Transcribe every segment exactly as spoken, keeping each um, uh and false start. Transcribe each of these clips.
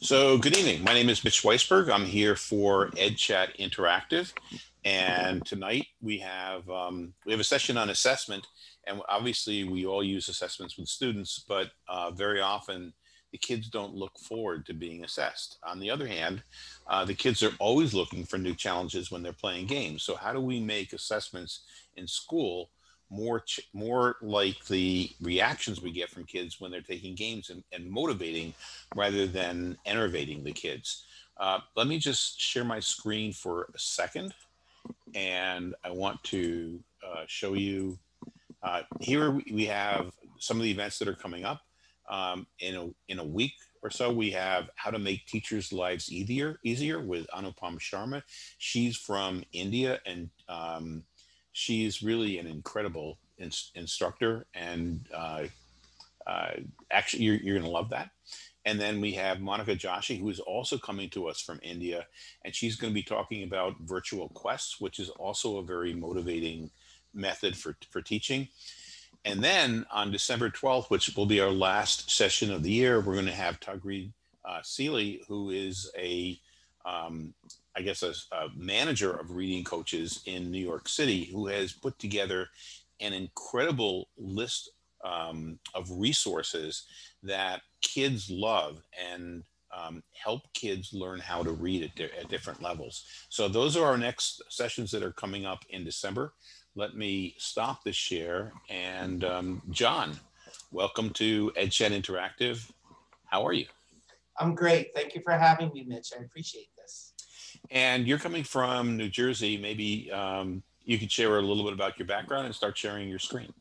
So good evening. My name is Mitch Weisburgh. I'm here for EdChat Interactive, and tonight we have um, we have a session on assessment. And obviously, we all use assessments with students, but uh, very often the kids don't look forward to being assessed. On the other hand, uh, the kids are always looking for new challenges when they're playing games. So how do we make assessments in school more ch more like the reactions we get from kids when they're taking games and, and motivating rather than enervating the kids? Uh, let me just share my screen for a second, and I want to uh, show you. Uh, here we have some of the events that are coming up. Um, in, a, in a week or so, we have How to Make Teachers' Lives Easier, easier with Anupam Sharma. She's from India, and um, she's really an incredible in instructor. And uh, uh, actually, you're, you're going to love that. And then we have Monica Joshi, who is also coming to us from India. And she's going to be talking about virtual quests, which is also a very motivating method for, for teaching. And then on December twelfth, which will be our last session of the year, we're going to have Tagreed uh, Sealy, who is a, um, I guess, a, a manager of reading coaches in New York City, who has put together an incredible list um, of resources that kids love and Um, help kids learn how to read at, di at different levels. So those are our next sessions that are coming up in December. Let me stop the share. And um, John, welcome to EdChat Interactive. How are you? I'm great. Thank you for having me, Mitch. I appreciate this. And you're coming from New Jersey. Maybe um, you could share a little bit about your background and start sharing your screen.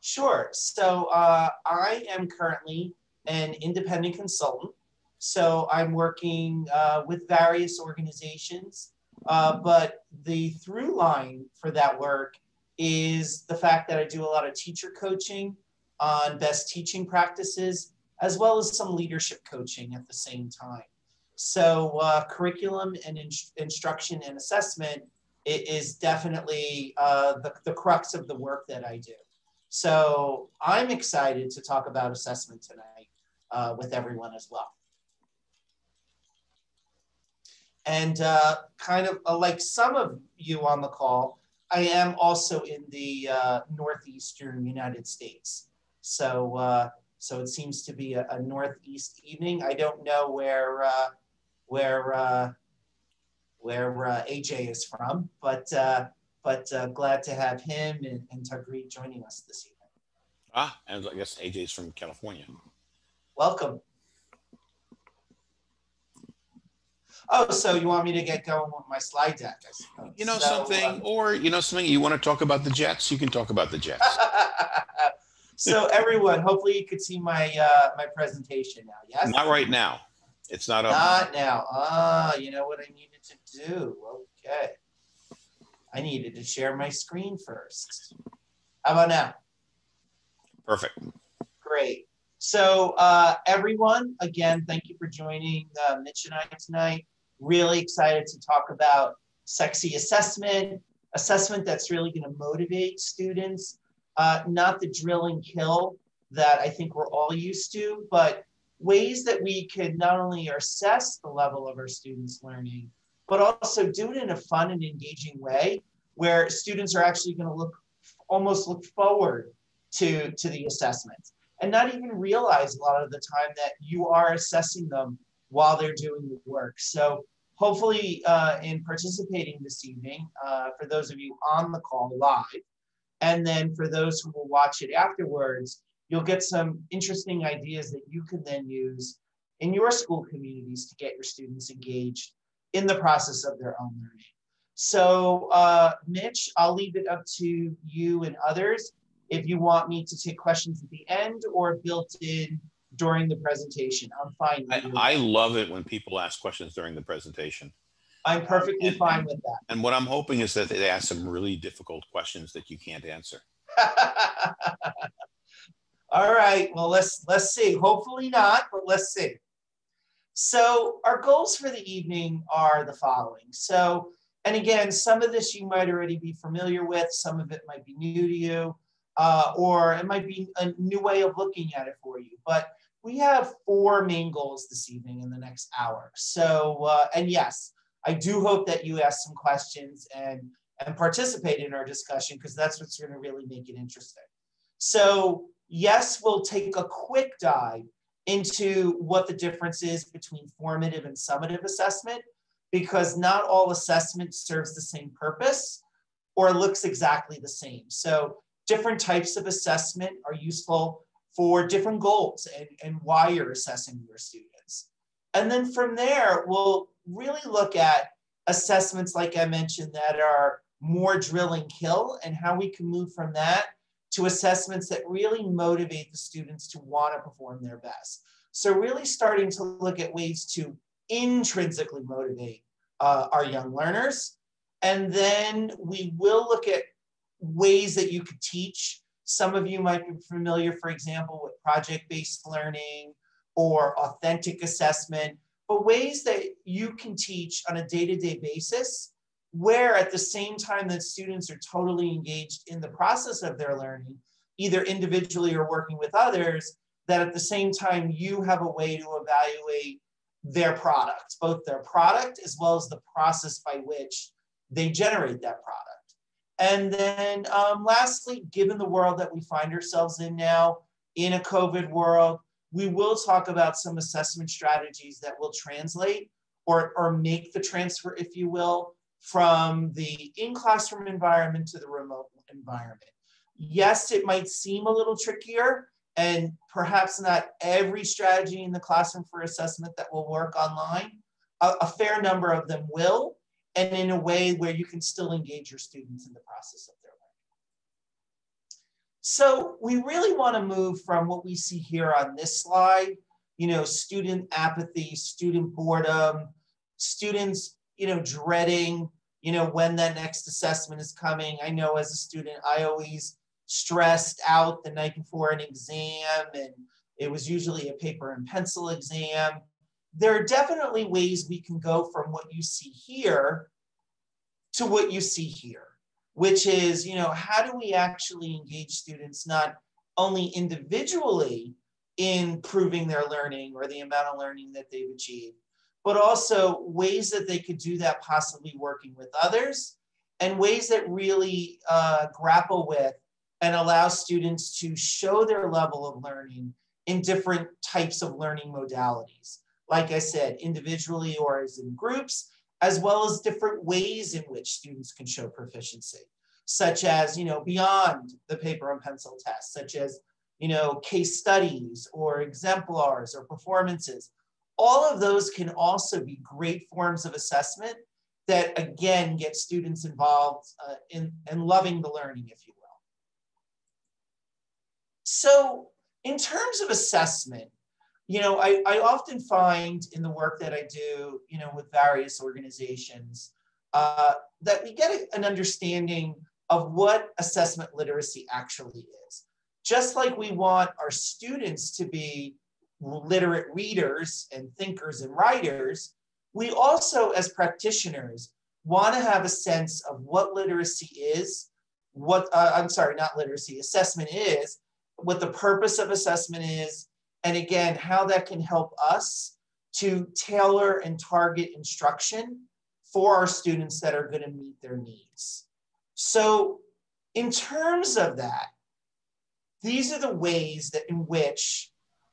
Sure. So uh, I am currently an independent consultant. So I'm working uh, with various organizations, uh, but the through line for that work is the fact that I do a lot of teacher coaching on best teaching practices, as well as some leadership coaching at the same time. So uh, curriculum and in instruction and assessment is definitely uh, the, the crux of the work that I do. So I'm excited to talk about assessment tonight uh, with everyone as well. And uh, kind of uh, like some of you on the call, I am also in the uh, Northeastern United States. So, uh, so it seems to be a, a Northeast evening. I don't know where, uh, where, uh, where uh, A J is from, but, uh, but uh, glad to have him and, and Tagreed joining us this evening. Ah, and I guess A J's from California. Welcome. Oh, so you want me to get going with my slide deck, I suppose. You know so, something, um, or you know something, you want to talk about the Jets? You can talk about the Jets. So everyone, hopefully you could see my uh, my presentation now, yes? Not right now. It's not up. Not now. Ah, you know what I needed to do. Okay. I needed to share my screen first. How about now? Perfect. Great. So uh, everyone, again, thank you for joining uh, Mitch and I tonight. Really excited to talk about sexy assessment, assessment that's really going to motivate students, uh, not the drill and kill that I think we're all used to, but ways that we can not only assess the level of our students' learning, but also do it in a fun and engaging way where students are actually going to look, almost look forward to, to the assessment and not even realize a lot of the time that you are assessing them while they're doing the work. So hopefully uh, in participating this evening, uh, for those of you on the call live, and then for those who will watch it afterwards, you'll get some interesting ideas that you can then use in your school communities to get your students engaged in the process of their own learning. So uh, Mitch, I'll leave it up to you and others if you want me to take questions at the end or built in during the presentation. I'm fine with that. I love it when people ask questions during the presentation. I'm perfectly and, fine and, with that. And what I'm hoping is that they ask some really difficult questions that you can't answer. All right, well, let's, let's see. Hopefully not, but let's see. So our goals for the evening are the following. So, and again, some of this you might already be familiar with, some of it might be new to you. Uh, or it might be a new way of looking at it for you. But we have four main goals this evening in the next hour. So, uh, and yes, I do hope that you ask some questions and, and participate in our discussion, because that's what's going to really make it interesting. So yes, we'll take a quick dive into what the difference is between formative and summative assessment, because not all assessment serves the same purpose or looks exactly the same. So different types of assessment are useful for different goals and, and why you're assessing your students. And then from there, we'll really look at assessments, like I mentioned, that are more drill and kill, and how we can move from that to assessments that really motivate the students to want to perform their best. So really starting to look at ways to intrinsically motivate uh, our young learners. And then we will look at ways that you could teach. Some of you might be familiar, for example, with project-based learning or authentic assessment, but ways that you can teach on a day-to-day basis, where at the same time that students are totally engaged in the process of their learning, either individually or working with others, that at the same time you have a way to evaluate their product, both their product as well as the process by which they generate that product. And then um, lastly, given the world that we find ourselves in now, in a COVID world, we will talk about some assessment strategies that will translate or, or make the transfer, if you will, from the in-classroom environment to the remote environment. Yes, it might seem a little trickier, and perhaps not every strategy in the classroom for assessment that will work online. A, a fair number of them will, and in a way where you can still engage your students in the process of their learning. So we really want to move from what we see here on this slide, you know, student apathy, student boredom, students, you know, dreading, you know, when that next assessment is coming. I know as a student, I always stressed out the night before an exam, and it was usually a paper and pencil exam. There are definitely ways we can go from what you see here to what you see here, which is, you know, how do we actually engage students, not only individually in proving their learning or the amount of learning that they've achieved, but also ways that they could do that possibly working with others, and ways that really uh, grapple with and allow students to show their level of learning in different types of learning modalities. Like I said, individually or as in groups, as well as different ways in which students can show proficiency, such as, you know, beyond the paper and pencil test, such as, you know, case studies or exemplars or performances. All of those can also be great forms of assessment that, again, get students involved uh, in, in loving the learning, if you will. So in terms of assessment, you know, I, I often find in the work that I do, you know, with various organizations, uh, that we get a, an understanding of what assessment literacy actually is. Just like we want our students to be literate readers and thinkers and writers, we also, as practitioners, want to have a sense of what literacy is, what, uh, I'm sorry, not literacy, assessment is, what the purpose of assessment is, and again, how that can help us to tailor and target instruction for our students that are going to meet their needs. So in terms of that, these are the ways that in which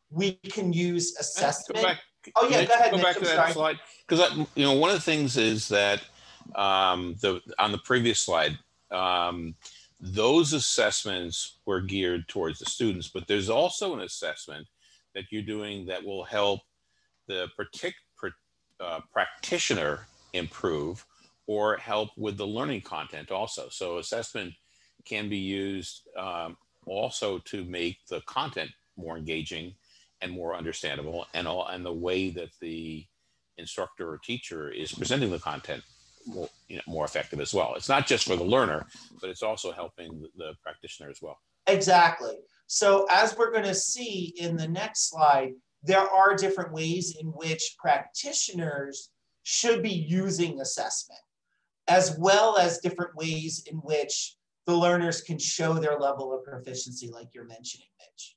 we can use assessment. Back, oh yeah, Mitch, go ahead. Go Mitch, back I'm to sorry. that slide, because you know, one of the things is that um, the on the previous slide, um, those assessments were geared towards the students, but there's also an assessment that you're doing that will help the particular uh, practitioner improve or help with the learning content also. So assessment can be used um, also to make the content more engaging and more understandable, and all, and the way that the instructor or teacher is presenting the content more, you know, more effective as well. It's not just for the learner, but it's also helping the practitioner as well. Exactly. So as we're going to see in the next slide, there are different ways in which practitioners should be using assessment, as well as different ways in which the learners can show their level of proficiency, like you're mentioning, Mitch.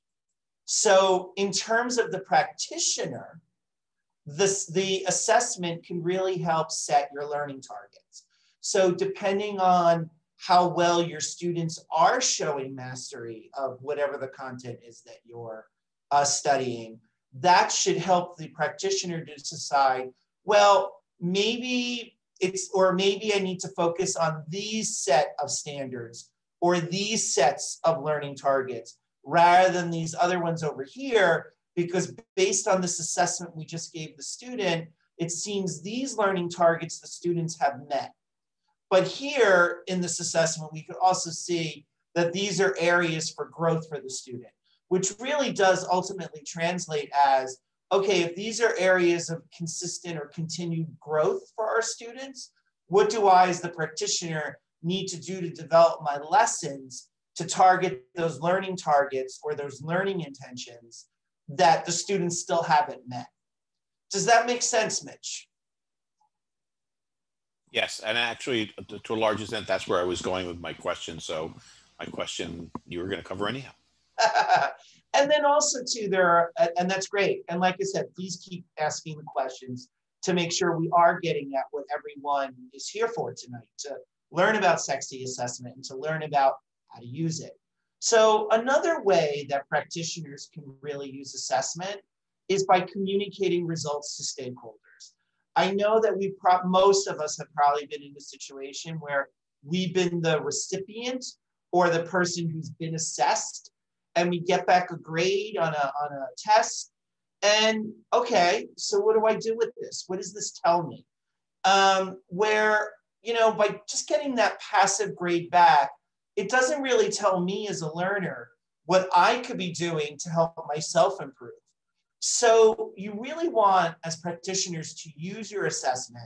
So in terms of the practitioner, this, the assessment can really help set your learning targets. So depending on how well your students are showing mastery of whatever the content is that you're uh, studying, that should help the practitioner to decide, well, maybe it's, or maybe I need to focus on these set of standards or these sets of learning targets rather than these other ones over here, because based on this assessment we just gave the student, it seems these learning targets the students have met. But here in this assessment, we could also see that these are areas for growth for the student, which really does ultimately translate as, okay, if these are areas of consistent or continued growth for our students, what do I as the practitioner need to do to develop my lessons to target those learning targets or those learning intentions that the students still haven't met? Does that make sense, Mitch? Yes, and actually, to a large extent, that's where I was going with my question. So my question, you were going to cover anyhow. And then also too, there are, and that's great. And like I said, please keep asking the questions to make sure we are getting at what everyone is here for tonight, to learn about S E X T I assessment and to learn about how to use it. So another way that practitioners can really use assessment is by communicating results to stakeholders. I know that we pro- most of us have probably been in a situation where we've been the recipient or the person who's been assessed, and we get back a grade on a, on a test, and okay, so what do I do with this? What does this tell me? Um, where, you know, by just getting that passive grade back, it doesn't really tell me as a learner what I could be doing to help myself improve. So you really want, as practitioners, to use your assessment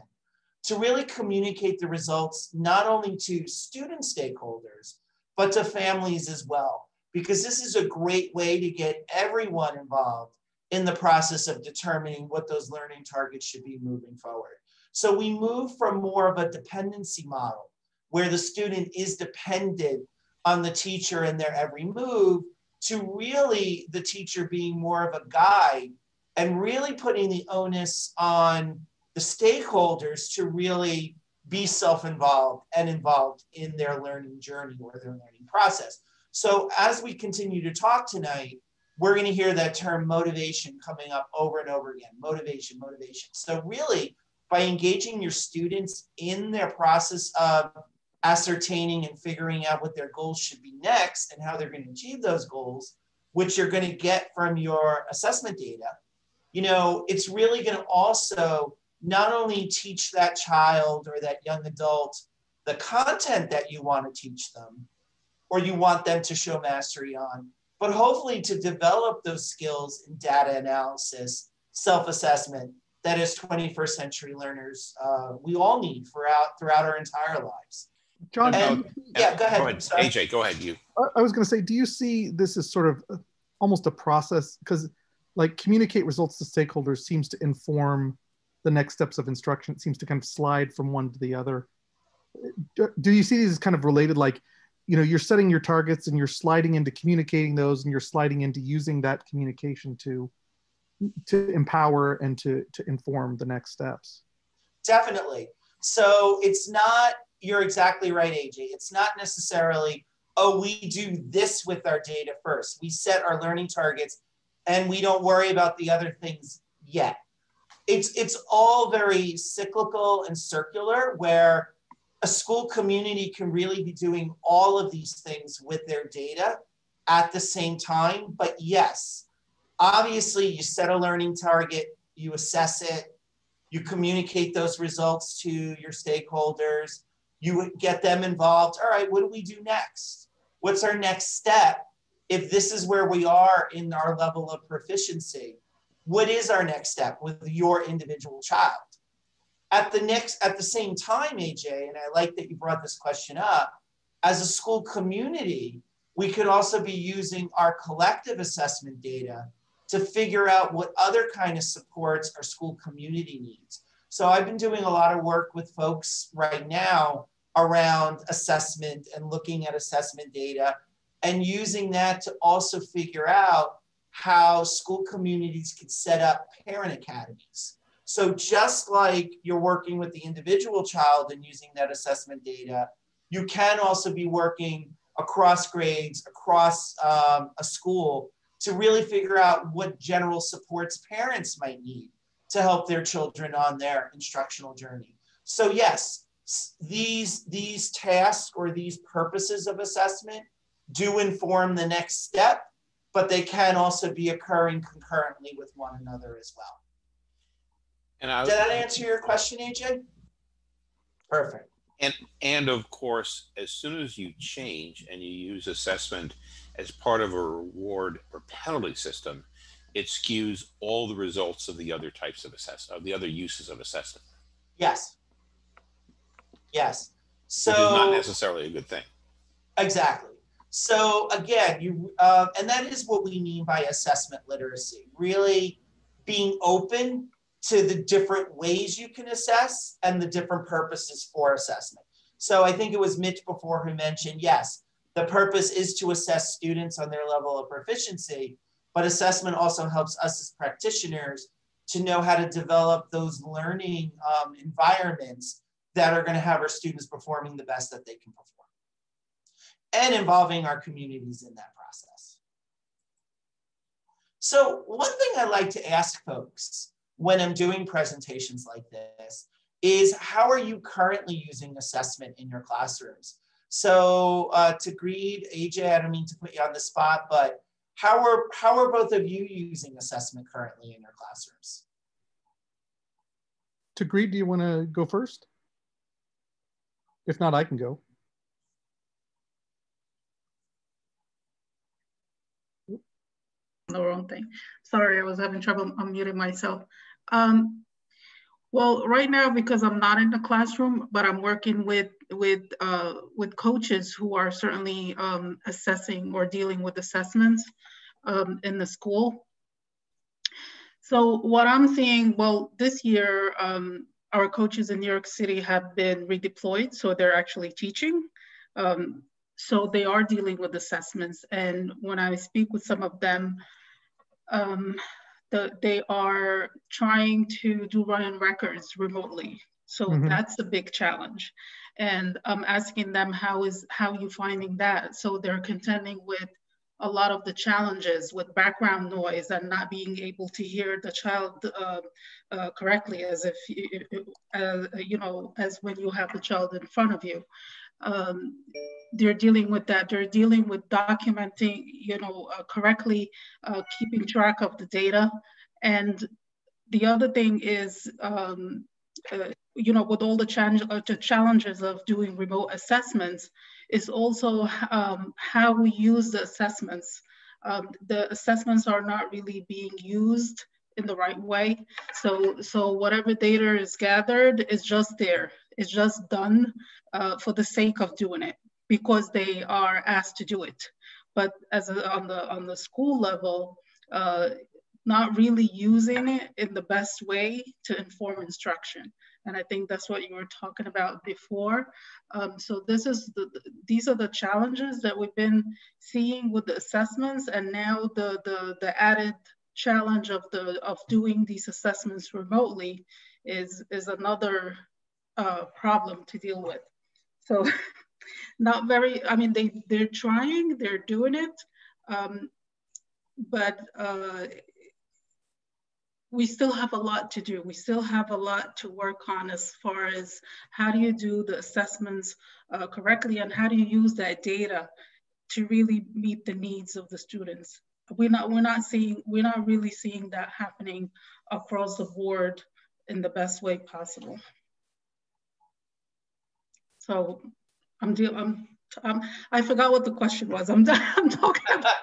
to really communicate the results, not only to student stakeholders, but to families as well, because this is a great way to get everyone involved in the process of determining what those learning targets should be moving forward. So we move from more of a dependency model where the student is dependent on the teacher and their every move to really the teacher being more of a guide and really putting the onus on the stakeholders to really be self-involved and involved in their learning journey or their learning process. So as we continue to talk tonight, we're going to hear that term motivation coming up over and over again, motivation, motivation. So really, by engaging your students in their process of ascertaining and figuring out what their goals should be next and how they're going to achieve those goals, which you're going to get from your assessment data, you know, it's really going to also not only teach that child or that young adult the content that you want to teach them, or you want them to show mastery on, but hopefully to develop those skills in data analysis, self-assessment, that as twenty-first century learners, uh, we all need throughout, throughout our entire lives. John, and, no, yeah, go ahead. Go ahead. A J, go ahead, you. I was gonna say, do you see this as sort of almost a process? Because like communicate results to stakeholders seems to inform the next steps of instruction. It seems to kind of slide from one to the other. Do, do you see these as kind of related, like, you know, you're setting your targets and you're sliding into communicating those and you're sliding into using that communication to to empower and to, to inform the next steps? Definitely. So it's not, you're exactly right, A J. It's not necessarily, oh, we do this with our data first. We set our learning targets and we don't worry about the other things yet. It's, it's all very cyclical and circular, where a school community can really be doing all of these things with their data at the same time. But yes, obviously you set a learning target, you assess it, you communicate those results to your stakeholders, you get them involved. All right, what do we do next? What's our next step? If this is where we are in our level of proficiency, what is our next step with your individual child? At the next, at the same time, A J, and I like that you brought this question up, as a school community, we could also be using our collective assessment data to figure out what other kind of supports our school community needs. So I've been doing a lot of work with folks right now around assessment and looking at assessment data and using that to also figure out how school communities can set up parent academies. So just like you're working with the individual child and using that assessment data, you can also be working across grades, across um, a school, to really figure out what general supports parents might need to help their children on their instructional journey. So yes, these, these tasks or these purposes of assessment do inform the next step, but they can also be occurring concurrently with one another as well. And I was, did that answer your question, A J? Perfect. And, and of course, as soon as you change and you use assessment as part of a reward or penalty system, it skews all the results of the other types of assessment, of the other uses of assessment. Yes. Yes. So which is not necessarily a good thing. Exactly. So again, you uh, and that is what we mean by assessment literacy, really being open to the different ways you can assess and the different purposes for assessment. So I think it was Mitch before who mentioned, yes, the purpose is to assess students on their level of proficiency, but assessment also helps us as practitioners to know how to develop those learning um, environments that are going to have our students performing the best that they can perform, and involving our communities in that process. So one thing I like to ask folks when I'm doing presentations like this is, how are you currently using assessment in your classrooms? So uh, Tagreed, A J, I don't mean to put you on the spot, but how are, how are both of you using assessment currently in your classrooms? Tagreed, do you want to go first? If not, I can go. The wrong thing. Sorry, I was having trouble unmuting myself. Um, well, right now, because I'm not in the classroom, but I'm working with with uh, with coaches who are certainly um, assessing or dealing with assessments um, in the school. So what I'm seeing, well, this year, um, our coaches in New York City have been redeployed, so they're actually teaching. Um, so they are dealing with assessments. And when I speak with some of them, um, the, they are trying to do running records remotely. So mm-hmm. that's a big challenge. And I'm asking them, how is how are you finding that? So they're contending with a lot of the challenges with background noise and not being able to hear the child uh, uh, correctly, as if, uh, you know, as when you have the child in front of you. Um, they're dealing with that. They're dealing with documenting, you know, uh, correctly, uh, keeping track of the data. And the other thing is, um, uh, you know, with all the, challenge, uh, the challenges of doing remote assessments, is also um, how we use the assessments. Um, the assessments are not really being used in the right way. So, so whatever data is gathered is just there. It's just done uh, for the sake of doing it, because they are asked to do it. But as a, on the on the school level, uh, not really using it in the best way to inform instruction. And I think that's what you were talking about before. Um, so this is the, these are the challenges that we've been seeing with the assessments, and now the the, the added challenge of the of doing these assessments remotely is is another uh, problem to deal with. So, not very. I mean, they they're trying, they're doing it, um, but. Uh, We still have a lot to do. We still have a lot to work on as far as how do you do the assessments uh, correctly, and how do you use that data to really meet the needs of the students. We're not, we're not seeing, we're not really seeing that happening across the board in the best way possible. So I'm deal. I'm, I'm, I forgot what the question was. I'm done. I'm talking about.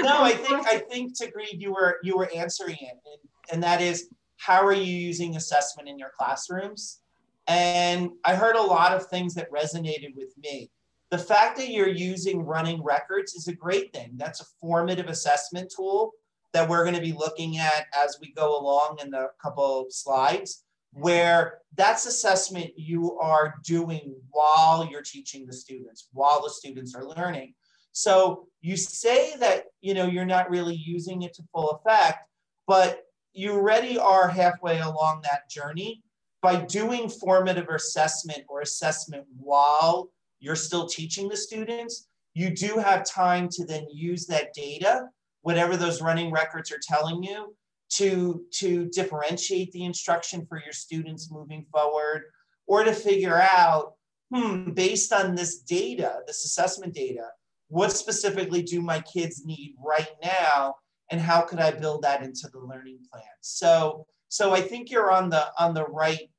No, I think I think Tagreed, you were you were answering it, and, and that is, how are you using assessment in your classrooms? And I heard a lot of things that resonated with me. The fact that you're using running records is a great thing. That's a formative assessment tool that we're going to be looking at as we go along in the couple of slides, where that's assessment you are doing while you're teaching the students, while the students are learning. So you say that, you know, you're not really using it to full effect, but you already are halfway along that journey by doing formative assessment or assessment while you're still teaching the students. You do have time to then use that data, whatever those running records are telling you, to, to differentiate the instruction for your students moving forward, or to figure out, hmm, based on this data, this assessment data, what specifically do my kids need right now, and how could I build that into the learning plan? So, so I think you're on the, on the right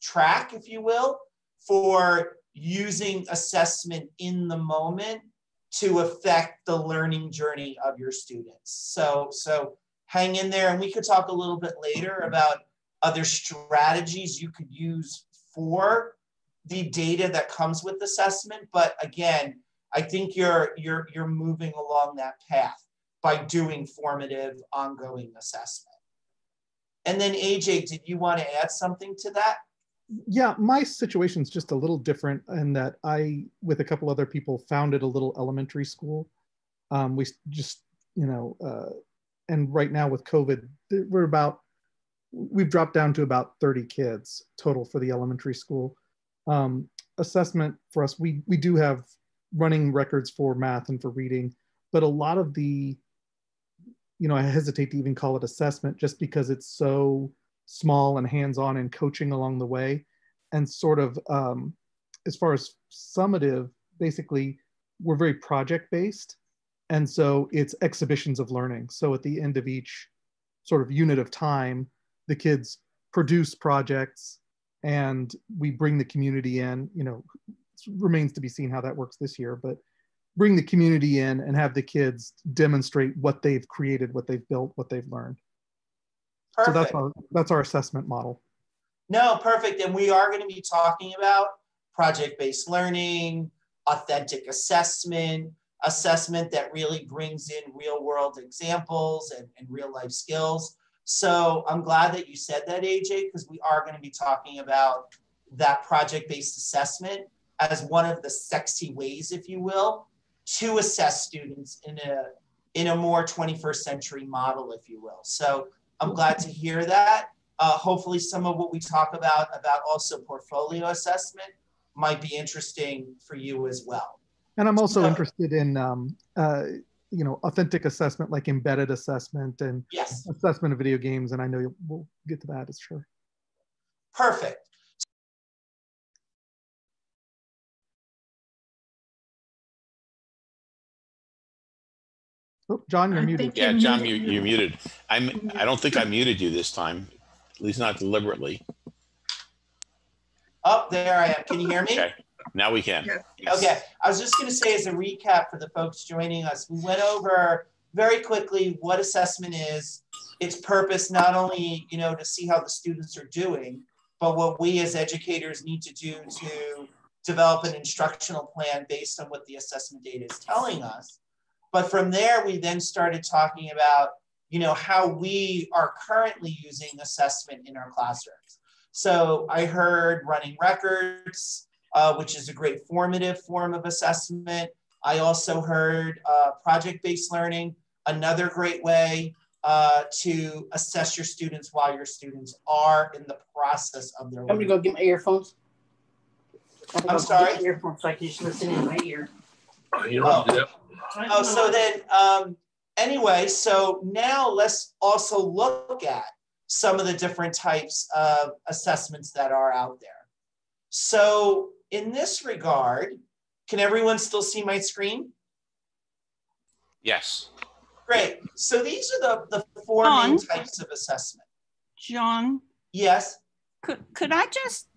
track, if you will, for using assessment in the moment to affect the learning journey of your students. So, so hang in there, and we could talk a little bit later about other strategies you could use for the data that comes with assessment. But again, I think you're, you're, you're moving along that path by doing formative ongoing assessment. And then A J, did you want to add something to that? Yeah, my situation's just a little different in that I, with a couple other people, founded a little elementary school. Um, we just, you know, uh, and right now with COVID, we're about, we've dropped down to about thirty kids total for the elementary school. Um, assessment for us, we, we do have running records for math and for reading, but a lot of the, you know, I hesitate to even call it assessment just because it's so small and hands-on and coaching along the way, and sort of um, as far as summative, basically we're very project-based, and so it's exhibitions of learning. So at the end of each sort of unit of time, the kids produce projects, and we bring the community in. You know, it remains to be seen how that works this year, but bring the community in and have the kids demonstrate what they've created, what they've built, what they've learned. Perfect. So that's our, that's our assessment model. No, perfect. And we are going to be talking about project-based learning, authentic assessment, assessment that really brings in real-world examples and, and real-life skills. So I'm glad that you said that, A J, because we are going to be talking about that project-based assessment as one of the sexy ways, if you will, to assess students in a, in a more twenty-first century model, if you will. So I'm glad to hear that. Uh, hopefully some of what we talk about, about also portfolio assessment, might be interesting for you as well. And I'm also so, interested in, um, uh, you know, authentic assessment, like embedded assessment and yes. assessment of video games. And I know we'll get to that, it's sure. Perfect. Oh, John, you're muted. Yeah, you're John, muted. You, you're muted. I'm, I don't think I muted you this time, at least not deliberately. Oh, there I am. Can you hear me? Okay, now we can. Yes. Yes. Okay, I was just going to say as a recap for the folks joining us, we went over very quickly what assessment is, its purpose, not only, you know, to see how the students are doing, but what we as educators need to do to develop an instructional plan based on what the assessment data is telling us. But from there, we then started talking about, you know, how we are currently using assessment in our classrooms. So I heard running records, uh, which is a great formative form of assessment. I also heard uh, project-based learning, another great way uh, to assess your students while your students are in the process of their learning. I'm gonna go get my earphones. I'm, I'm sorry? Get my earphones so I can just listen in my ear. Oh, you don't have to do that. Oh, so then, um, anyway, so now let's also look at some of the different types of assessments that are out there. So in this regard, can everyone still see my screen? Yes. Great. So these are the, the four John, main types of assessment. John? Yes? Could, could I just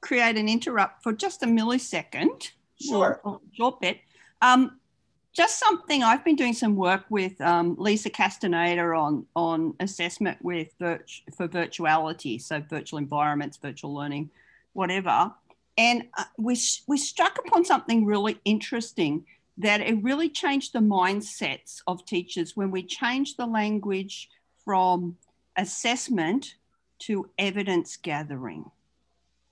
create an interrupt for just a millisecond? Sure. Or, or short bit. Um, Just something, I've been doing some work with um, Lisa Castaneda on, on assessment with virt for virtuality, so virtual environments, virtual learning, whatever. And uh, we, we struck upon something really interesting, that it really changed the mindsets of teachers when we changed the language from assessment to evidence gathering.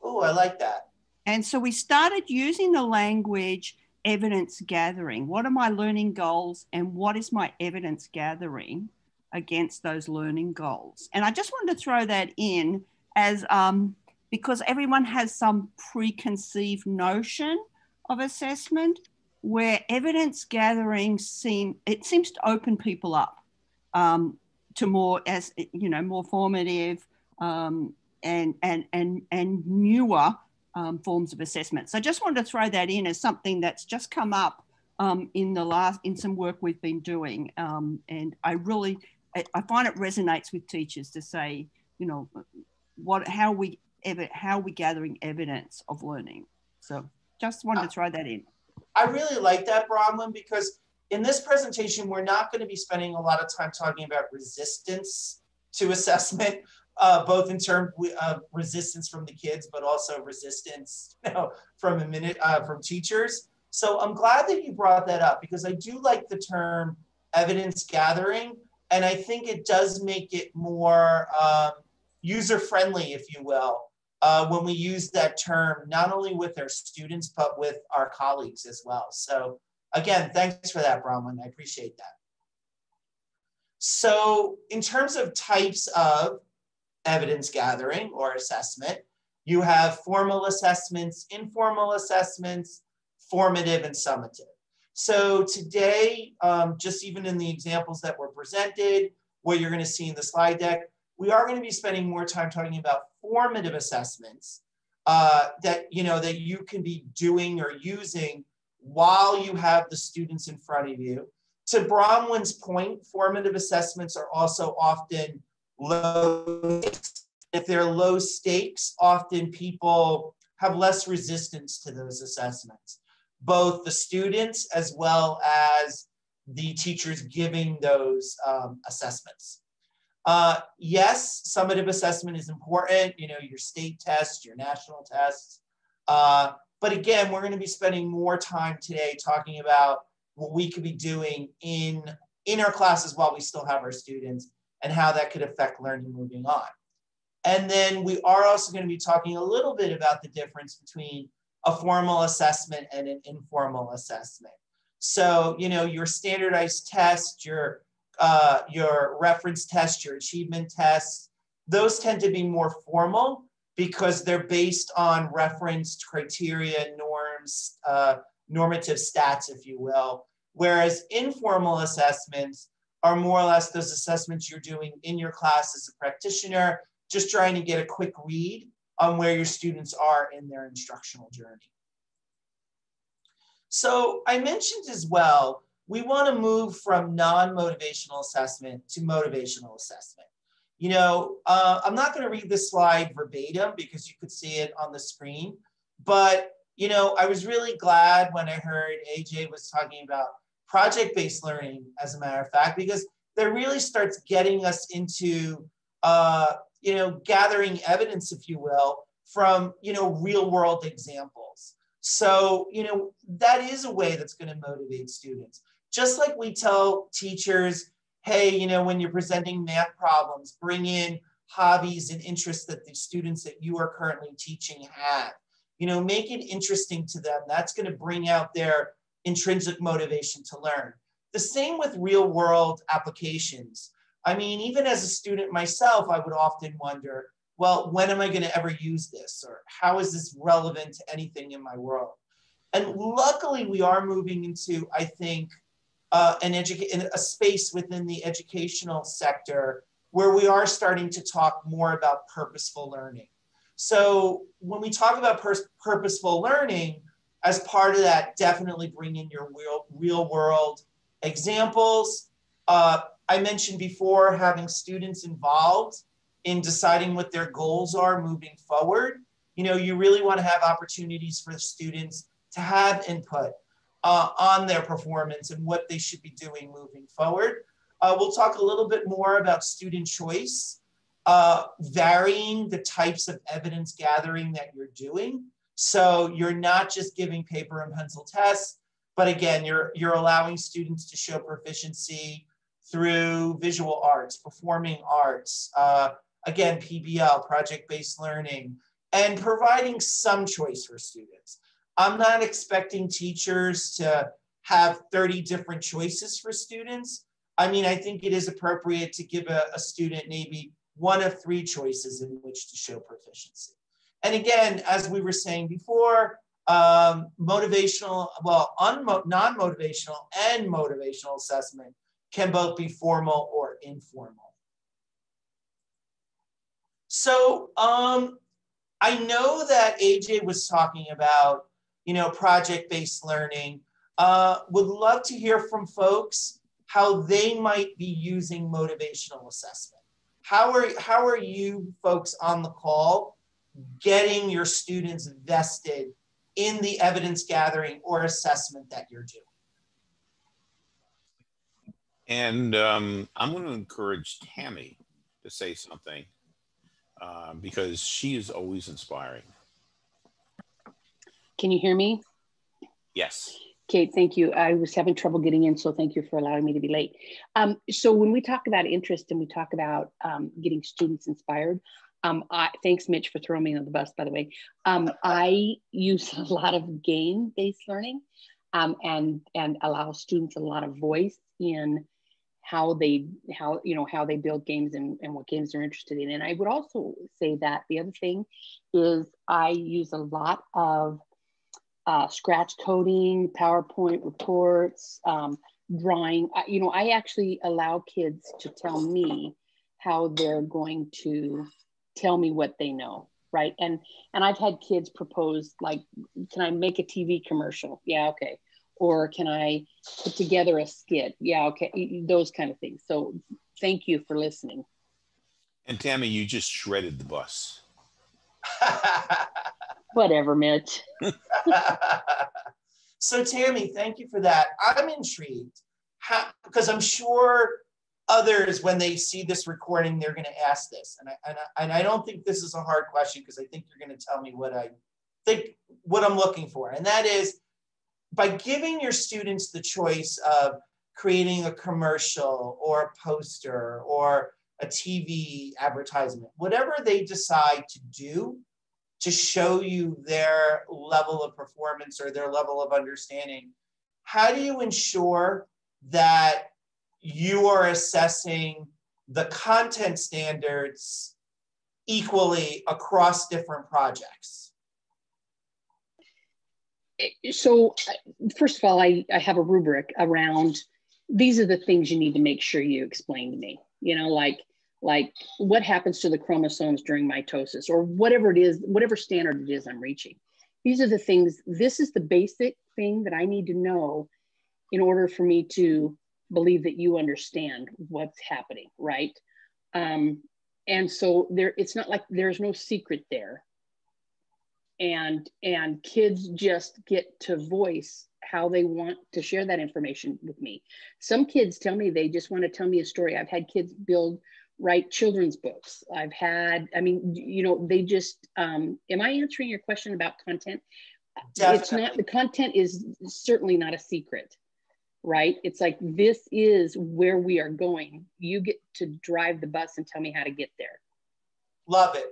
Oh, I like that. And so we started using the language evidence gathering. What are my learning goals and what is my evidence gathering against those learning goals? And I just wanted to throw that in as um, because everyone has some preconceived notion of assessment where evidence gathering seem, it seems to open people up um, to more, as you know, more formative um, and, and, and, and newer Um, forms of assessment. So I just wanted to throw that in as something that's just come up um, in the last, in some work we've been doing. Um, and I really, I, I find it resonates with teachers to say, you know, what, how we, ever, how we gathering evidence of learning. So just wanted to throw that in. I really like that, Bronwyn, because in this presentation, we're not going to be spending a lot of time talking about resistance to assessment. Uh, both in terms of resistance from the kids, but also resistance, you know, from a minute uh, from teachers. So I'm glad that you brought that up because I do like the term evidence gathering, and I think it does make it more um, user friendly, if you will, uh, when we use that term not only with our students but with our colleagues as well. So again, thanks for that, Bronwyn. I appreciate that. So in terms of types of evidence gathering or assessment, you have formal assessments, informal assessments, formative and summative. So today, um, just even in the examples that were presented, what you're going to see in the slide deck, we are going to be spending more time talking about formative assessments uh, that, you know, that you can be doing or using while you have the students in front of you. To Bronwyn's point, formative assessments are also often low stakes. If they're low stakes, often people have less resistance to those assessments, both the students as well as the teachers giving those um, assessments. Uh, yes, summative assessment is important, you know, your state tests, your national tests. Uh, but again, we're going to be spending more time today talking about what we could be doing in, in our classes while we still have our students, and how that could affect learning moving on. And then we are also going to be talking a little bit about the difference between a formal assessment and an informal assessment. So, you know, your standardized test, your, uh, your reference test, your achievement tests, those tend to be more formal because they're based on referenced criteria, norms, uh, normative stats, if you will, whereas informal assessments are more or less those assessments you're doing in your class as a practitioner, just trying to get a quick read on where your students are in their instructional journey. So I mentioned as well, we want to move from non-motivational assessment to motivational assessment. You know, uh, I'm not going to read this slide verbatim because you could see it on the screen, but, you know, I was really glad when I heard A J was talking about project-based learning, as a matter of fact, because that really starts getting us into, uh, you know, gathering evidence, if you will, from, you know, real-world examples. So, you know, that is a way that's going to motivate students. Just like we tell teachers, hey, you know, when you're presenting math problems, bring in hobbies and interests that the students that you are currently teaching have. You know, make it interesting to them. That's going to bring out their intrinsic motivation to learn. The same with real world applications. I mean, even as a student myself, I would often wonder, well, when am I going to ever use this? Or how is this relevant to anything in my world? And luckily we are moving into, I think, uh, an educa- a space within the educational sector where we are starting to talk more about purposeful learning. So when we talk about pur- purposeful learning, as part of that, definitely bring in your real, real world examples. Uh, I mentioned before having students involved in deciding what their goals are moving forward. You know, you really want to have opportunities for the students to have input uh, on their performance and what they should be doing moving forward. Uh, we'll talk a little bit more about student choice, uh, varying the types of evidence gathering that you're doing. So you're not just giving paper and pencil tests, but again, you're, you're allowing students to show proficiency through visual arts, performing arts, uh, again, P B L, project-based learning, and providing some choice for students. I'm not expecting teachers to have thirty different choices for students. I mean, I think it is appropriate to give a, a student maybe one of three choices in which to show proficiency. And again, as we were saying before, um, motivational, well, non-motivational and motivational assessment can both be formal or informal. So um, I know that A J was talking about, you know, project-based learning. Uh, would love to hear from folks how they might be using motivational assessment. How are, how are you folks on the call getting your students vested in the evidence gathering or assessment that you're doing? And um, I'm going to encourage Tammy to say something uh, because she is always inspiring. Can you hear me? Yes. Kate, thank you. I was having trouble getting in, so thank you for allowing me to be late. Um, so when we talk about interest and we talk about um, getting students inspired, um, I, thanks Mitch for throwing me on the bus, by the way. Um, I use a lot of game-based learning um, and and allow students a lot of voice in how they how you know how they build games and, and what games they're interested in. And I would also say that the other thing is I use a lot of Uh, scratch coding, PowerPoint reports, um, drawing. I, you know, I actually allow kids to tell me how they're going to tell me what they know, right? And and I've had kids propose, like, can I make a T V commercial? Yeah, okay. Or can I put together a skit? Yeah, okay. Those kind of things. So thank you for listening. And Tammy, you just shredded the bus. Whatever, Mitch. So Tammy, thank you for that. I'm intrigued how, because I'm sure others, when they see this recording, they're going to ask this. And I, and, I, and I don't think this is a hard question because I think you're going to tell me what I think, what I'm looking for. And that is by giving your students the choice of creating a commercial or a poster or a T V advertisement, whatever they decide to do, to show you their level of performance or their level of understanding, how do you ensure that you are assessing the content standards equally across different projects? So first of all, I, I have a rubric around, these are the things you need to make sure you explain to me, you know, like, like what happens to the chromosomes during mitosis or whatever it is, whatever standard it is I'm reaching. These are the things, this is the basic thing that I need to know in order for me to believe that you understand what's happening, right? Um, and so there, it's not like there's no secret there. And, and kids just get to voice how they want to share that information with me. Some kids tell me they just want to tell me a story. I've had kids build, write children's books. I've had, I mean, you know, they just, um, am I answering your question about content? Definitely. It's not, the content is certainly not a secret, right? It's like, this is where we are going. You get to drive the bus and tell me how to get there. Love it.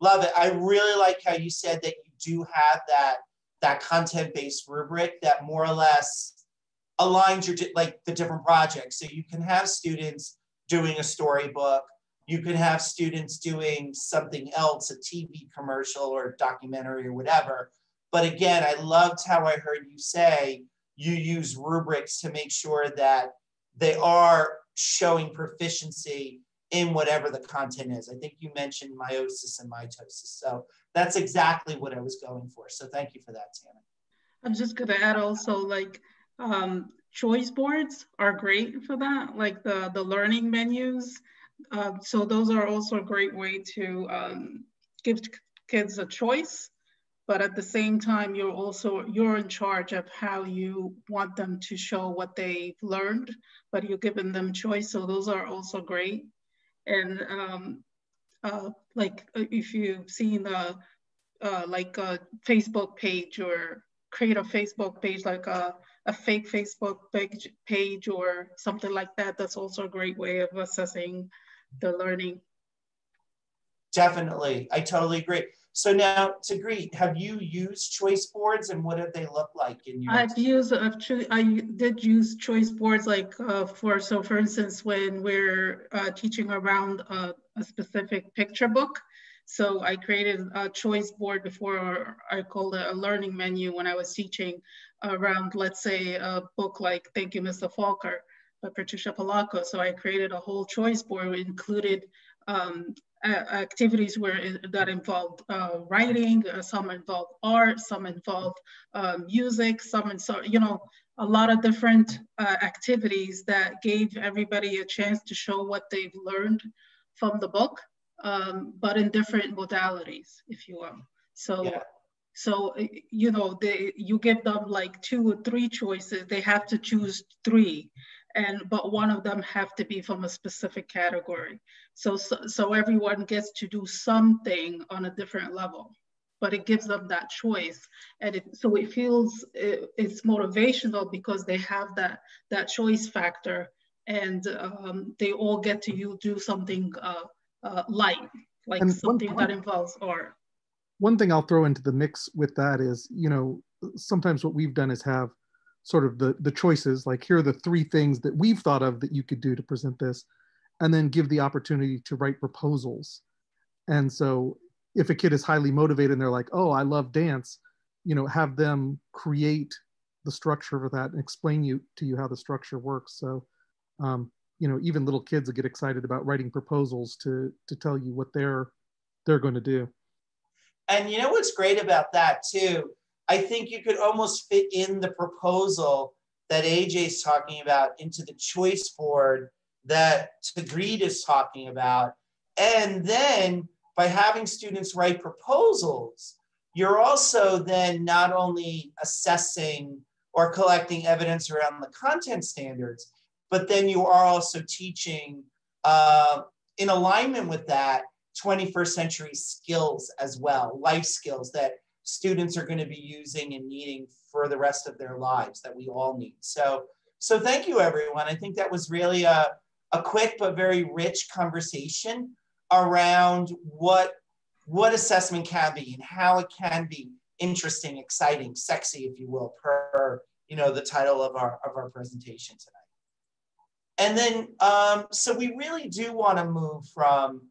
Love it. I really like how you said that you do have that, that content-based rubric that more or less aligns your, like the different projects. So you can have students doing a storybook, you can have students doing something else, a T V commercial or documentary or whatever. But again, I loved how I heard you say you use rubrics to make sure that they are showing proficiency in whatever the content is. I think you mentioned meiosis and mitosis. So that's exactly what I was going for. So thank you for that, Tammy. I'm just gonna add also, like, um, choice boards are great for that, like the, the learning menus. Uh, so those are also a great way to um, give kids a choice, but at the same time, you're also, you're in charge of how you want them to show what they've learned, but you're giving them choice. So those are also great. And um, uh, like if you've seen the, uh, like a Facebook page or create a Facebook page, like a, a fake Facebook page, page or something like that. That's also a great way of assessing the learning. Definitely, I totally agree. So now, Tagreed, have you used choice boards, and what have they looked like in your? I've used, I've I did use choice boards, like uh, for, so for instance, when we're uh, teaching around uh, a specific picture book. So I created a choice board before, or I called it a learning menu when I was teaching around, let's say, a book like Thank You, Mister Falker by Patricia Polacco. So I created a whole choice board, we included um, activities where that involved uh, writing, uh, some involved art, some involved uh, music, some, and so, you know, a lot of different uh, activities that gave everybody a chance to show what they've learned from the book, um, but in different modalities, if you will. So, yeah. so you know, they, you give them like two or three choices, they have to choose three. And but one of them have to be from a specific category. So, so, so everyone gets to do something on a different level, but it gives them that choice. And it, so it feels, it, it's motivational because they have that, that choice factor, and um, they all get to you do something uh, uh, light, like and something one, that involves art. One thing I'll throw into the mix with that is, you know, sometimes what we've done is have sort of the, the choices, like here are the three things that we've thought of that you could do to present this, and then give the opportunity to write proposals. And so if a kid is highly motivated and they're like, oh, I love dance, you know, have them create the structure for that and explain you to you how the structure works. So, um, you know, even little kids will get excited about writing proposals to, to tell you what they're, they're going to do. And you know what's great about that too, I think you could almost fit in the proposal that A J's talking about into the choice board that Tagreed is talking about. And then by having students write proposals, you're also then not only assessing or collecting evidence around the content standards, but then you are also teaching uh, in alignment with that twenty-first century skills as well, life skills that students are going to be using and needing for the rest of their lives that we all need. So, so thank you, everyone. I think that was really a, a quick but very rich conversation around what, what assessment can be and how it can be interesting, exciting, sexy, if you will, per you know, the title of our, of our presentation tonight. And then, um, so we really do want to move from,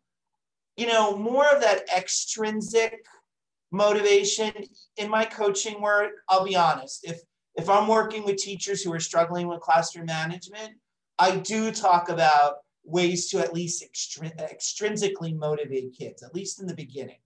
you know, more of that extrinsic motivation. In my coaching work, I'll be honest, if, if I'm working with teachers who are struggling with classroom management, I do talk about ways to at least extrin- extrinsically motivate kids, at least in the beginning.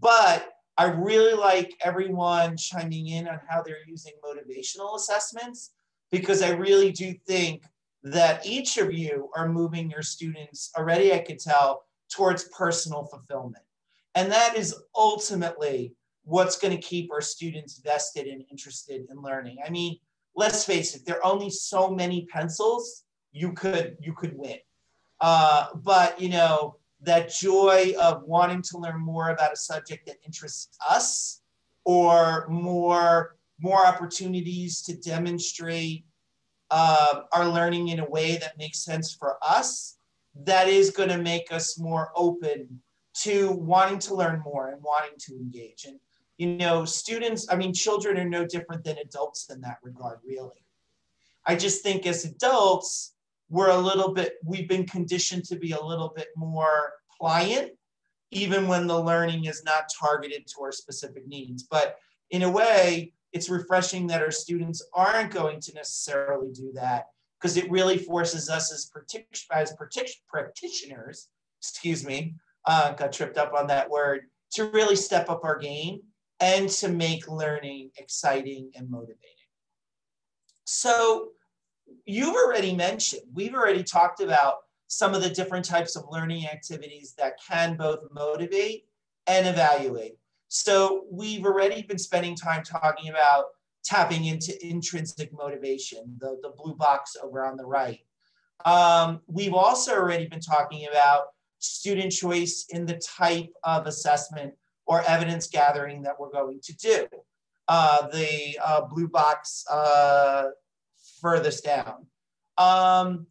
But I really like everyone chiming in on how they're using motivational assessments, because I really do think that each of you are moving your students already, I could tell, towards personal fulfillment. And that is ultimately what's going to keep our students vested and interested in learning. I mean, let's face it, there are only so many pencils you could, you could win. Uh, but, you know, that joy of wanting to learn more about a subject that interests us, or more, more opportunities to demonstrate uh, our learning in a way that makes sense for us, that is going to make us more open to wanting to learn more and wanting to engage. And, you know, students, I mean, children are no different than adults in that regard, really. I just think as adults, we're a little bit, we've been conditioned to be a little bit more pliant, even when the learning is not targeted to our specific needs. But in a way, it's refreshing that our students aren't going to necessarily do that, because it really forces us as, partic- as partic- practitioners, excuse me, Uh, got tripped up on that word, to really step up our game and to make learning exciting and motivating. So you've already mentioned, we've already talked about some of the different types of learning activities that can both motivate and evaluate. So we've already been spending time talking about tapping into intrinsic motivation, the, the blue box over on the right. Um, we've also already been talking about student choice in the type of assessment or evidence gathering that we're going to do. Uh, the uh, blue box uh, furthest down. Um,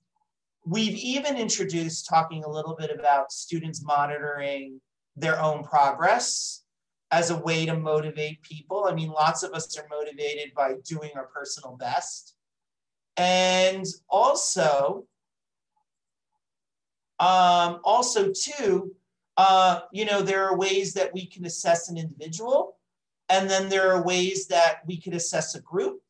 we've even introduced talking a little bit about students monitoring their own progress as a way to motivate people. I mean, lots of us are motivated by doing our personal best. And also, um, also too, uh, you know, there are ways that we can assess an individual, and then there are ways that we could assess a group.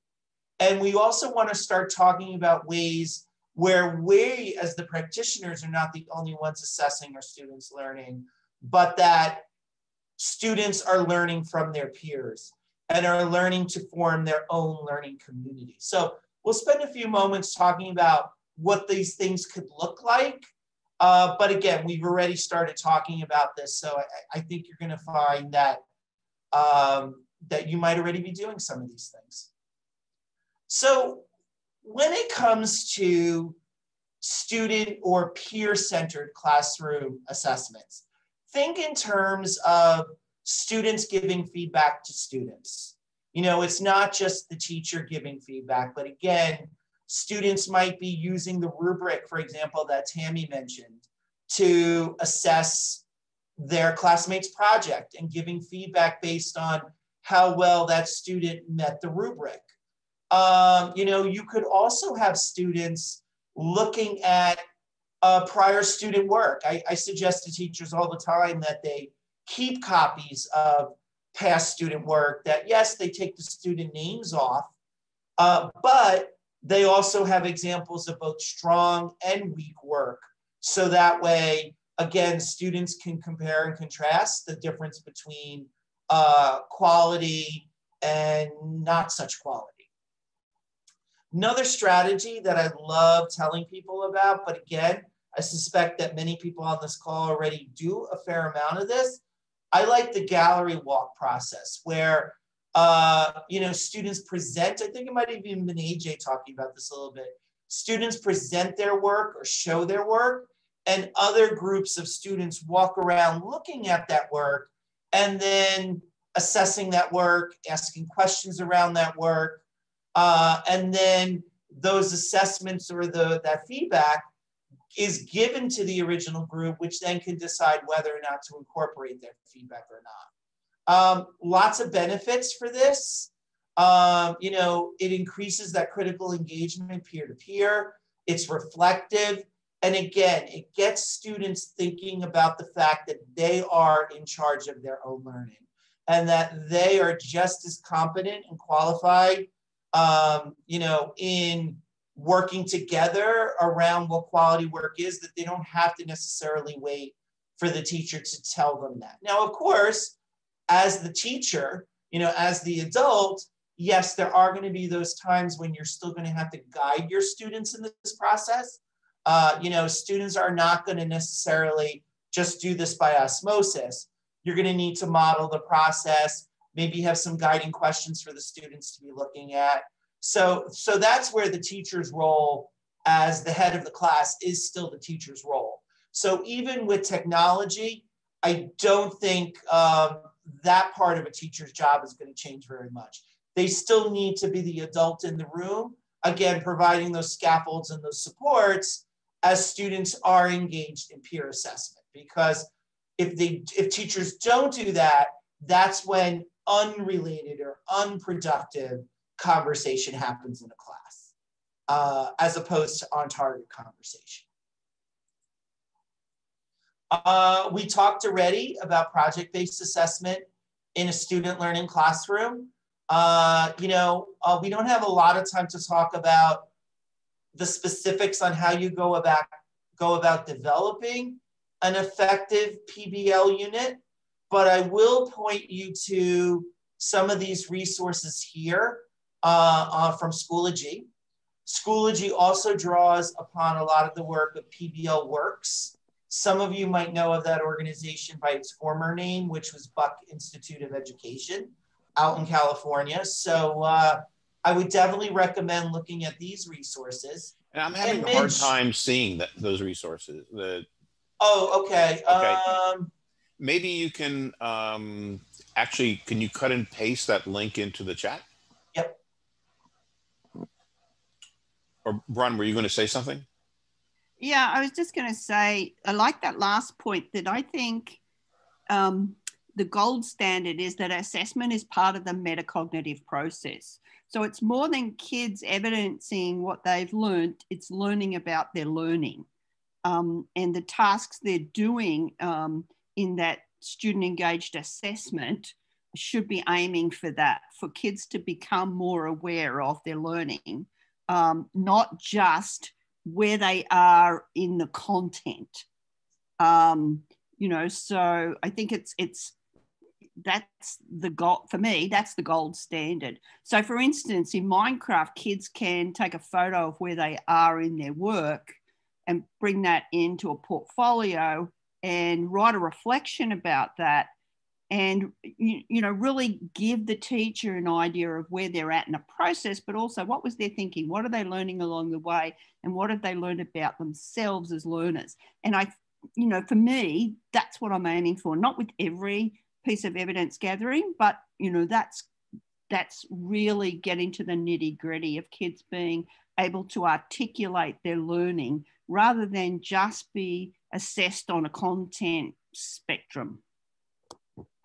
And we also want to start talking about ways where we, as the practitioners, are not the only ones assessing our students' learning, but that students are learning from their peers and are learning to form their own learning community. So we'll spend a few moments talking about what these things could look like. Uh, but again, we've already started talking about this. So I, I think you're going to find that, um, that you might already be doing some of these things. So when it comes to student or peer-centered classroom assessments, think in terms of students giving feedback to students. You know, it's not just the teacher giving feedback, but again, students might be using the rubric, for example, that Tammy mentioned, to assess their classmates' project and giving feedback based on how well that student met the rubric. Um, you know, you could also have students looking at uh, prior student work. I, I suggest to teachers all the time that they keep copies of past student work, that yes, they take the student names off, uh, but they also have examples of both strong and weak work. So that way, again, students can compare and contrast the difference between uh, quality and not such quality. Another strategy that I love telling people about, but again, I suspect that many people on this call already do a fair amount of this. I like the gallery walk process where, uh, you know, students present, I think it might have even been A J talking about this a little bit. Students present their work or show their work, and other groups of students walk around looking at that work and then assessing that work, asking questions around that work. Uh, and then those assessments or the, that feedback is given to the original group, which then can decide whether or not to incorporate their feedback or not. Um, lots of benefits for this. Um, you know, it increases that critical engagement peer-to-peer. It's reflective. And again, it gets students thinking about the fact that they are in charge of their own learning and that they are just as competent and qualified Um, you know, in working together around what quality work is, that they don't have to necessarily wait for the teacher to tell them that. Now, of course, as the teacher, you know, as the adult, yes, there are going to be those times when you're still going to have to guide your students in this process. Uh, you know, students are not going to necessarily just do this by osmosis. You're going to need to model the process, maybe have some guiding questions for the students to be looking at. So, so that's where the teacher's role as the head of the class is still the teacher's role. So even with technology, I don't think um, that part of a teacher's job is going to change very much. They still need to be the adult in the room, again, providing those scaffolds and those supports as students are engaged in peer assessment. Because if, they, if teachers don't do that, that's when unrelated or unproductive conversation happens in a class, uh, as opposed to on-target conversation. Uh, we talked already about project-based assessment in a student learning classroom. Uh, you know, uh, we don't have a lot of time to talk about the specifics on how you go about, go about developing an effective P B L unit. But I will point you to some of these resources here uh, uh, from Schoology. Schoology also draws upon a lot of the work of P B L Works. Some of you might know of that organization by its former name, which was Buck Institute of Education out in California. So uh, I would definitely recommend looking at these resources. And I'm having and a hard time seeing that, those resources. The... Oh, okay. okay. Um, Maybe you can um, actually, can you cut and paste that link into the chat? Yep. Or Bron, were you going to say something? Yeah, I was just going to say, I like that last point that I think um, the gold standard is that assessment is part of the metacognitive process. So it's more than kids evidencing what they've learned, it's learning about their learning um, and the tasks they're doing um, in that student engaged assessment should be aiming for that, for kids to become more aware of their learning, um, not just where they are in the content. Um, you know, so I think it's, it's, that's the goal for me, that's the gold standard. So for instance, in Minecraft, kids can take a photo of where they are in their work and bring that into a portfolio and write a reflection about that. And, you, you know, really give the teacher an idea of where they're at in a process, but also what was their thinking? What are they learning along the way? And what have they learned about themselves as learners? And I, you know, for me, that's what I'm aiming for. Not with every piece of evidence gathering, but, you know, that's, that's really getting to the nitty gritty of kids being able to articulate their learning rather than just be assessed on a content spectrum.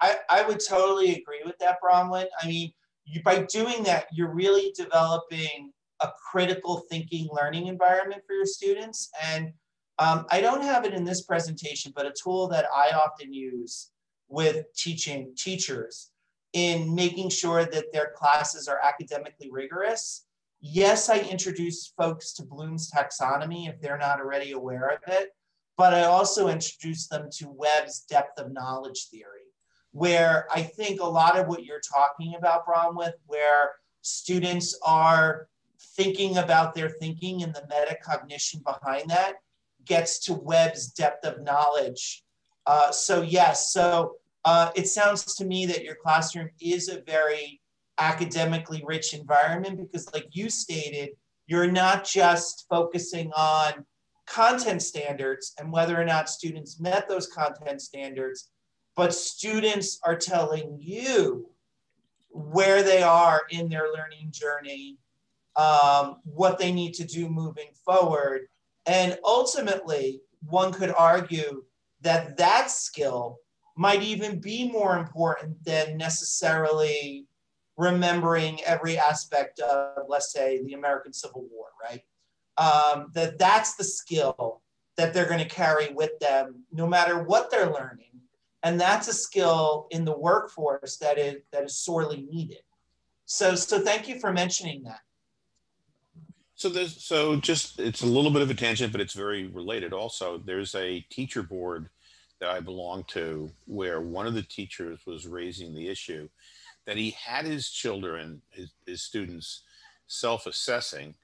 I, I would totally agree with that, Bronwyn. I mean, you, by doing that, you're really developing a critical thinking learning environment for your students. And um, I don't have it in this presentation, but a tool that I often use with teaching teachers in making sure that their classes are academically rigorous. Yes, I introduce folks to Bloom's taxonomy if they're not already aware of it, but I also introduce them to Webb's depth of knowledge theory, where I think a lot of what you're talking about, Bronwyn, where students are thinking about their thinking and the metacognition behind that gets to Webb's depth of knowledge. Uh, so yes, so uh, it sounds to me that your classroom is a very academically rich environment because, like you stated, you're not just focusing on content standards and whether or not students met those content standards, but students are telling you where they are in their learning journey, um, what they need to do moving forward. And ultimately, one could argue that that skill might even be more important than necessarily remembering every aspect of, let's say, the American Civil War, right? Um, that that's the skill that they're going to carry with them no matter what they're learning. And that's a skill in the workforce that is, that is sorely needed. So, so thank you for mentioning that. So there's, so just, it's a little bit of a tangent, but it's very related also. There's a teacher board that I belong to where one of the teachers was raising the issue that he had his children, his, his students self-assessing,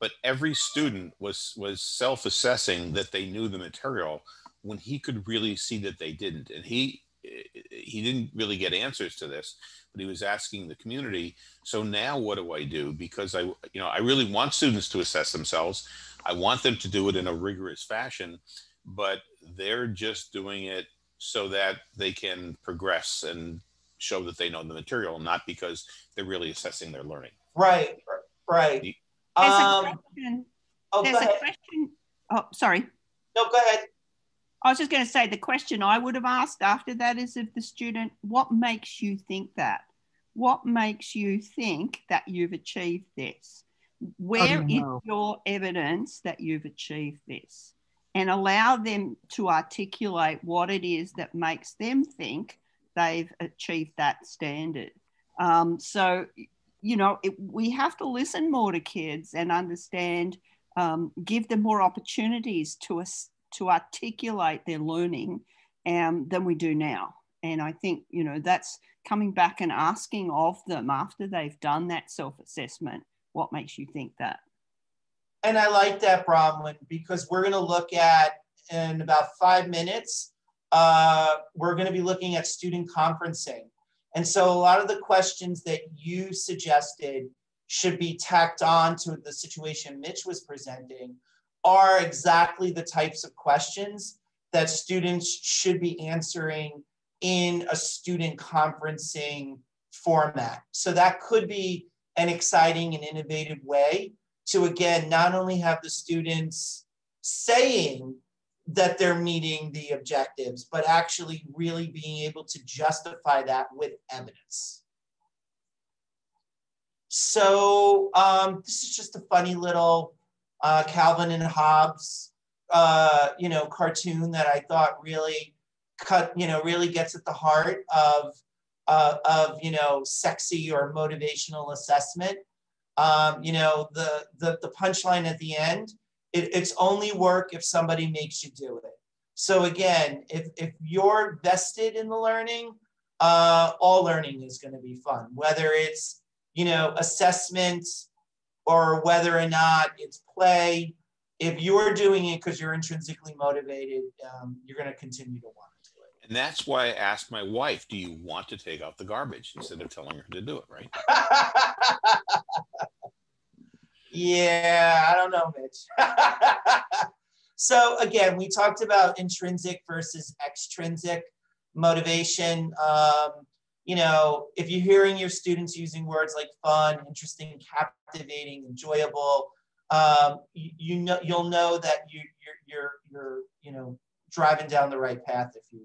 but every student was, was self-assessing that they knew the material when he could really see that they didn't. And he he didn't really get answers to this, but he was asking the community, so now what do I do? Because I, you know, I really want students to assess themselves. I want them to do it in a rigorous fashion, but they're just doing it so that they can progress and show that they know the material, not because they're really assessing their learning. Right, right. The, there's um, a question. Oh, there's a question. Oh, sorry. No, go ahead. I was just going to say the question I would have asked after that is of the student, what makes you think that? What makes you think that you've achieved this? Where is your evidence that you've achieved this? And allow them to articulate what it is that makes them think they've achieved that standard. Um, so, you know, it, we have to listen more to kids and understand, um, give them more opportunities to us. to articulate their learning um, than we do now. And I think, you know, that's coming back and asking of them after they've done that self-assessment, what makes you think that? And I like that, Bronwyn, because we're gonna look at, in about five minutes, uh, we're gonna be looking at student conferencing. And so a lot of the questions that you suggested should be tacked on to the situation Mitch was presenting are exactly the types of questions that students should be answering in a student conferencing format. So that could be an exciting and innovative way to, again, not only have the students saying that they're meeting the objectives, but actually really being able to justify that with evidence. So um, this is just a funny little uh, Calvin and Hobbes, uh, you know, cartoon that I thought really cut, you know, really gets at the heart of, uh, of you know, sexy or motivational assessment. Um, you know, the, the, the punchline at the end, it, it's only work if somebody makes you do it. So again, if, if you're vested in the learning, uh, all learning is going to be fun, whether it's, you know, assessment or whether or not it's play. If you're doing it because you're intrinsically motivated, um, you're going to continue to want to do it. And that's why I asked my wife, do you want to take out the garbage instead of telling her to do it, right? Yeah, I don't know, Mitch. So again, we talked about intrinsic versus extrinsic motivation. Um, you know, if you're hearing your students using words like fun, interesting, captivating, enjoyable, um, you, you know, you'll know that you, you're, you're, you're, you know, driving down the right path, if you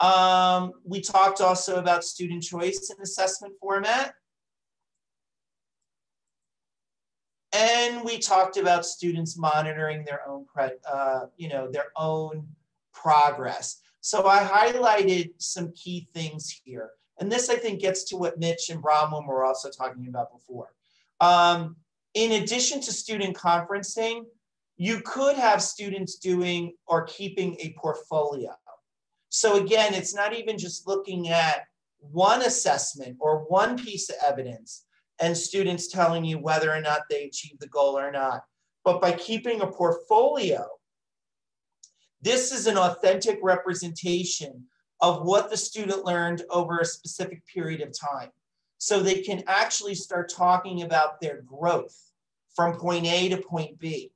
will. Um, we talked also about student choice in assessment format. And we talked about students monitoring their own, uh, you know, their own progress. So I highlighted some key things here. And this, I think, gets to what Mitch and Bronwyn were also talking about before. Um, in addition to student conferencing, you could have students doing or keeping a portfolio. So again, it's not even just looking at one assessment or one piece of evidence and students telling you whether or not they achieved the goal or not. But by keeping a portfolio, this is an authentic representation of what the student learned over a specific period of time. So they can actually start talking about their growth from point A to point B.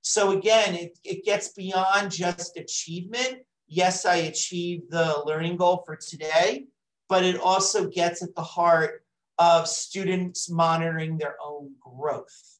So again, it, it gets beyond just achievement. Yes, I achieved the learning goal for today, but it also gets at the heart of students monitoring their own growth.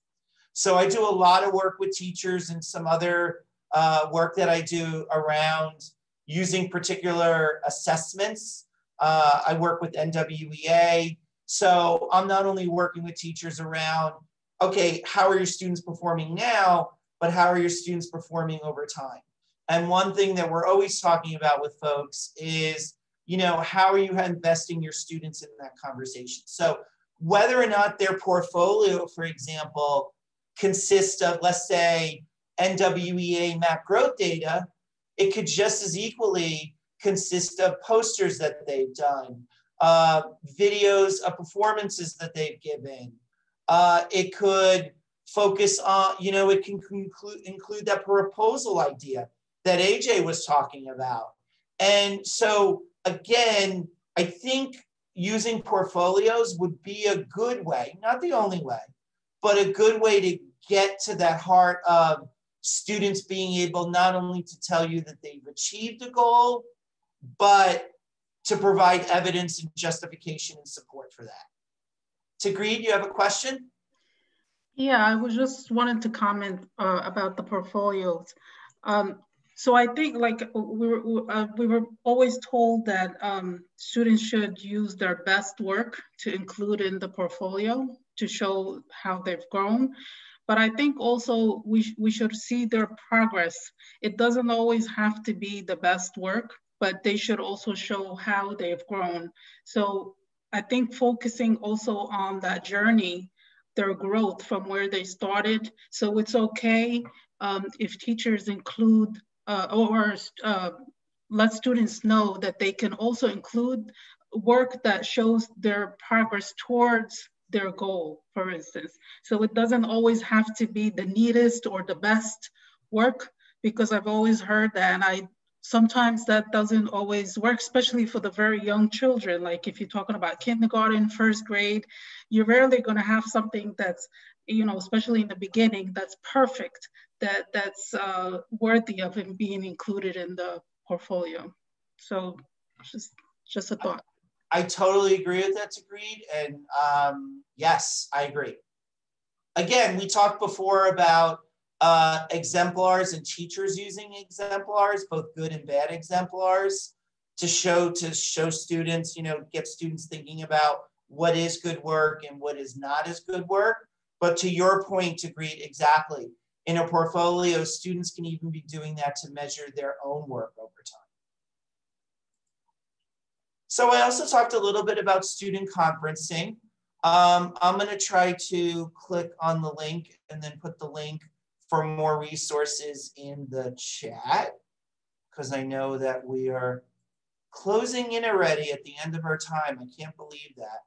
So I do a lot of work with teachers and some other uh, work that I do around using particular assessments. Uh, I work with N W E A. So I'm not only working with teachers around, okay, how are your students performing now, but how are your students performing over time? And one thing that we're always talking about with folks is, you know, how are you investing your students in that conversation? So whether or not their portfolio, for example, consists of, let's say, N W E A map growth data, it could just as equally consist of posters that they've done, uh, videos of performances that they've given. Uh, it could focus on, you know, it can conclude, include that proposal idea that A J was talking about. And so, again, I think using portfolios would be a good way, not the only way, but a good way to get to that heart of students being able not only to tell you that they've achieved a goal, but to provide evidence and justification and support for that. Tagreed, you have a question? Yeah, I was just wanted to comment uh, about the portfolios. Um, So I think like we were, uh, we were always told that um, students should use their best work to include in the portfolio to show how they've grown. But I think also we, sh we should see their progress. It doesn't always have to be the best work, but they should also show how they've grown. So I think focusing also on that journey, their growth from where they started. So it's okay um, if teachers include Uh, or uh, let students know that they can also include work that shows their progress towards their goal, for instance. So it doesn't always have to be the neatest or the best work, because I've always heard that, and I sometimes that doesn't always work, especially for the very young children. Like if you're talking about kindergarten, first grade, you're rarely going to have something that's, you know, especially in the beginning, that's perfect. That that's uh, worthy of him being included in the portfolio. So just just a thought. I, I totally agree with that, Tagreed. And um, yes, I agree. Again, we talked before about uh, exemplars and teachers using exemplars, both good and bad exemplars, to show to show students, you know, get students thinking about what is good work and what is not as good work. But to your point, Tagreed, exactly. In a portfolio, students can even be doing that to measure their own work over time. So I also talked a little bit about student conferencing. Um, I'm gonna try to click on the link and then put the link for more resources in the chat, because I know that we are closing in already at the end of our time. I can't believe that.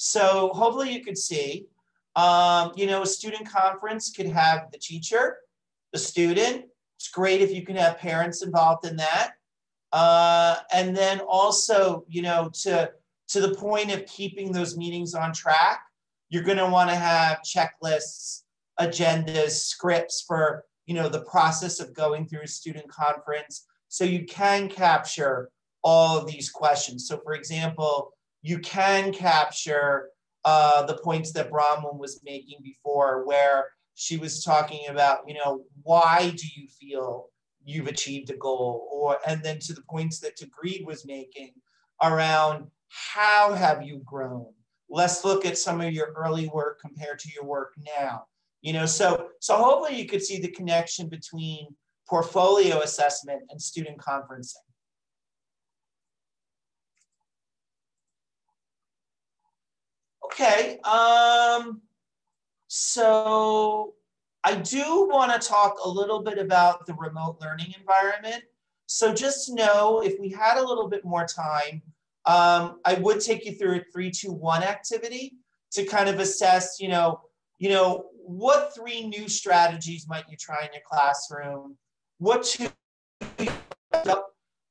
So hopefully you could see, um, you know, a student conference could have the teacher, the student. It's great if you can have parents involved in that. Uh, and then also, you know, to, to the point of keeping those meetings on track, you're going to want to have checklists, agendas, scripts for, you know, the process of going through a student conference. So you can capture all of these questions. So for example, you can capture uh, the points that Bronwyn was making before, where she was talking about, you know, why do you feel you've achieved a goal? Or, and then to the points that Tagreed was making around how have you grown? Let's look at some of your early work compared to your work now. You know, so, so hopefully you could see the connection between portfolio assessment and student conferencing. Okay, um, so I do want to talk a little bit about the remote learning environment. So just know, if we had a little bit more time, um, I would take you through a three, two, one activity to kind of assess, you know, you know, what three new strategies might you try in your classroom? What two,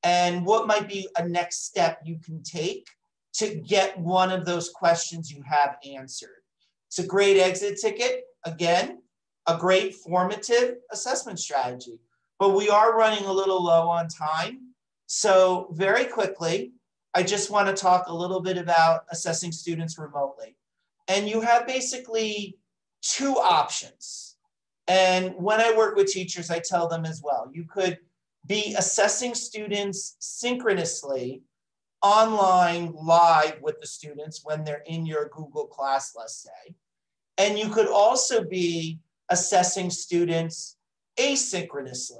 and what might be a next step you can take to get one of those questions you have answered. It's a great exit ticket, again, a great formative assessment strategy, but we are running a little low on time. So very quickly, I just wanna talk a little bit about assessing students remotely. And you have basically two options. And when I work with teachers, I tell them as well, you could be assessing students synchronously online live with the students when they're in your Google class, let's say. And you could also be assessing students asynchronously,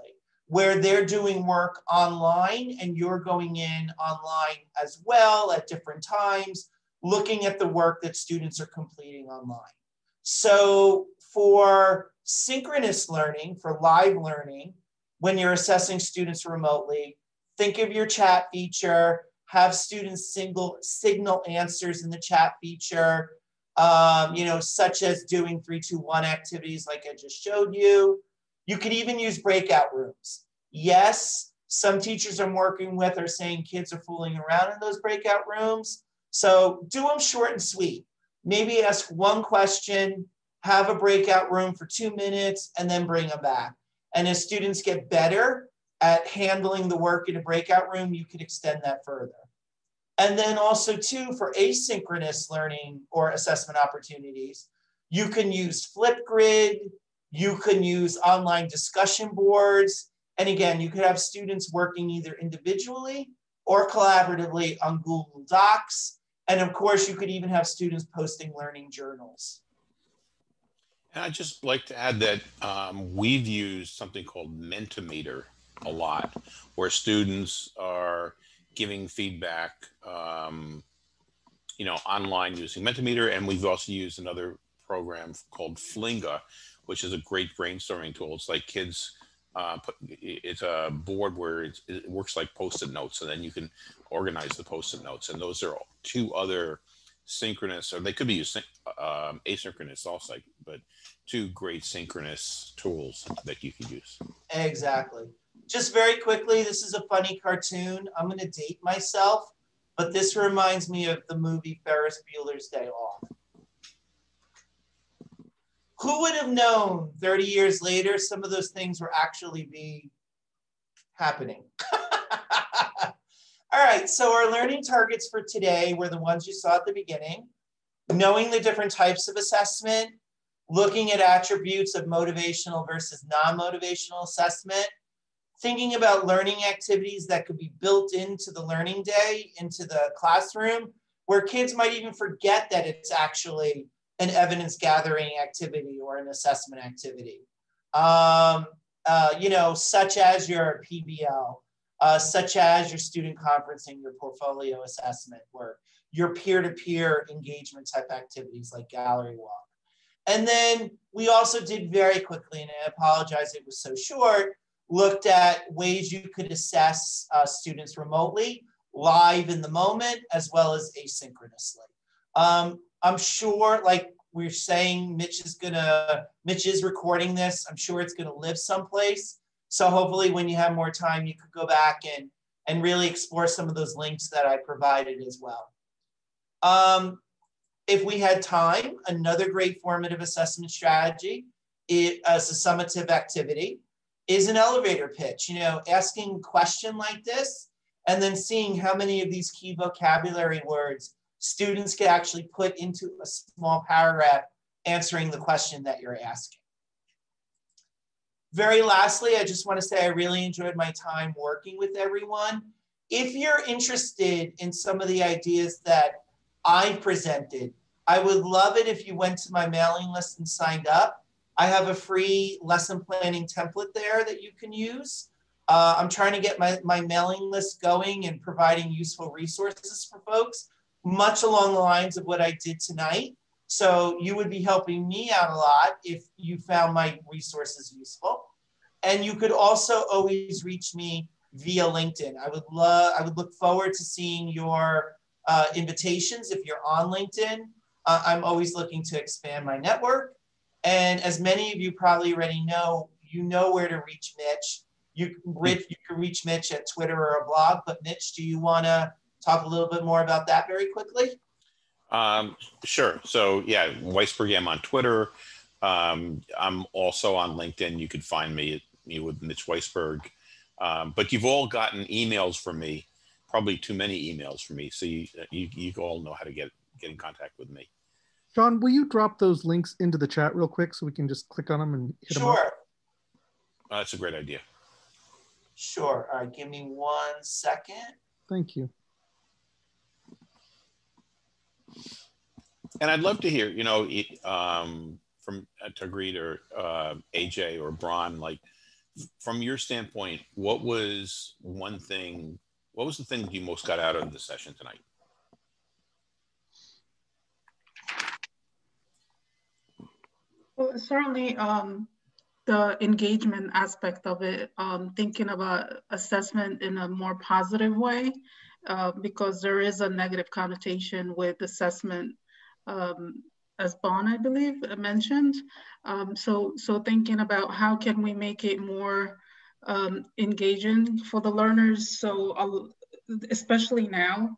where they're doing work online and you're going in online as well at different times, looking at the work that students are completing online. So for synchronous learning, for live learning, when you're assessing students remotely, think of your chat feature. Have students single signal answers in the chat feature, um, you know, such as doing three, two, one activities like I just showed you. You could even use breakout rooms. Yes, some teachers I'm working with are saying kids are fooling around in those breakout rooms. So do them short and sweet. Maybe ask one question, have a breakout room for two minutes, and then bring them back. And as students get better at handling the work in a breakout room, you could extend that further. And then also too, for asynchronous learning or assessment opportunities, you can use Flipgrid, you can use online discussion boards. And again, you could have students working either individually or collaboratively on Google Docs. And of course, you could even have students posting learning journals. And I'd just like to add that um, we've used something called Mentimeter a lot, where students are giving feedback, um, you know, online using Mentimeter. And we've also used another program called Flinga, which is a great brainstorming tool. It's like kids, uh, put, it's a board where it's, it works like Post-it notes, and then you can organize the Post-it notes. And those are two other synchronous, or they could be used um, asynchronous also, but two great synchronous tools that you could use. Exactly. Just very quickly, this is a funny cartoon. I'm going to date myself, but this reminds me of the movie Ferris Bueller's Day Off. Who would have known thirty years later some of those things were actually be happening? All right, so our learning targets for today were the ones you saw at the beginning. Knowing the different types of assessment, looking at attributes of motivational versus non-motivational assessment, thinking about learning activities that could be built into the learning day, into the classroom, where kids might even forget that it's actually an evidence gathering activity or an assessment activity. Um, uh, you know, such as your P B L, uh, such as your student conferencing, your portfolio assessment work, your peer-to-peer engagement type activities like gallery walk. And then we also did very quickly, and I apologize it was so short, looked at ways you could assess uh, students remotely, live in the moment, as well as asynchronously. Um, I'm sure, like we're saying, Mitch is gonna, Mitch is recording this. I'm sure it's gonna live someplace. So hopefully when you have more time, you could go back and, and really explore some of those links that I provided as well. Um, if we had time, another great formative assessment strategy is, as a summative activity is an elevator pitch, you know, asking a question like this, and then seeing how many of these key vocabulary words students could actually put into a small paragraph answering the question that you're asking. Very lastly, I just want to say I really enjoyed my time working with everyone. If you're interested in some of the ideas that I presented, I would love it if you went to my mailing list and signed up. I have a free lesson planning template there that you can use. Uh, I'm trying to get my, my mailing list going and providing useful resources for folks, much along the lines of what I did tonight. So you would be helping me out a lot if you found my resources useful. And you could also always reach me via LinkedIn. I would love, I would look forward to seeing your uh, invitations. If you're on LinkedIn, uh, I'm always looking to expand my network. And as many of you probably already know, you know where to reach Mitch. You can reach, you can reach Mitch at Twitter or a blog, but Mitch, do you want to talk a little bit more about that very quickly? Um, sure. So yeah, Weisburgh, I'm on Twitter. Um, I'm also on LinkedIn. You could find me, me with Mitch Weisburgh. Um, but you've all gotten emails from me, probably too many emails from me. So you, you, you all know how to get, get in contact with me. John, will you drop those links into the chat real quick so we can just click on them and hit sure. them up? Uh, that's a great idea. Sure. All right, give me one second. Thank you. And I'd love to hear, you know, um, from uh, Tagreed or uh, A J or Bron, like from your standpoint, what was one thing, what was the thing that you most got out of the session tonight? Well, certainly, um, the engagement aspect of it, um, thinking about assessment in a more positive way, uh, because there is a negative connotation with assessment, um, as Bon, I believe, mentioned. Um, so, so thinking about how can we make it more um, engaging for the learners, so uh, especially now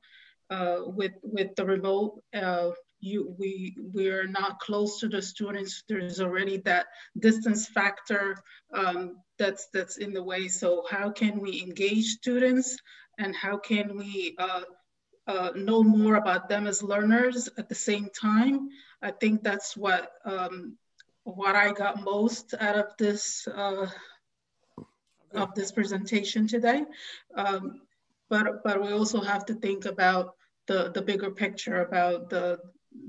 uh, with, with the remote, uh, You, we we're not close to the students. There's already that distance factor um, that's that's in the way. So how can we engage students, and how can we uh, uh, know more about them as learners at the same time? I think that's what um, what I got most out of this uh, of this presentation today. Um, but but we also have to think about the the bigger picture, about the.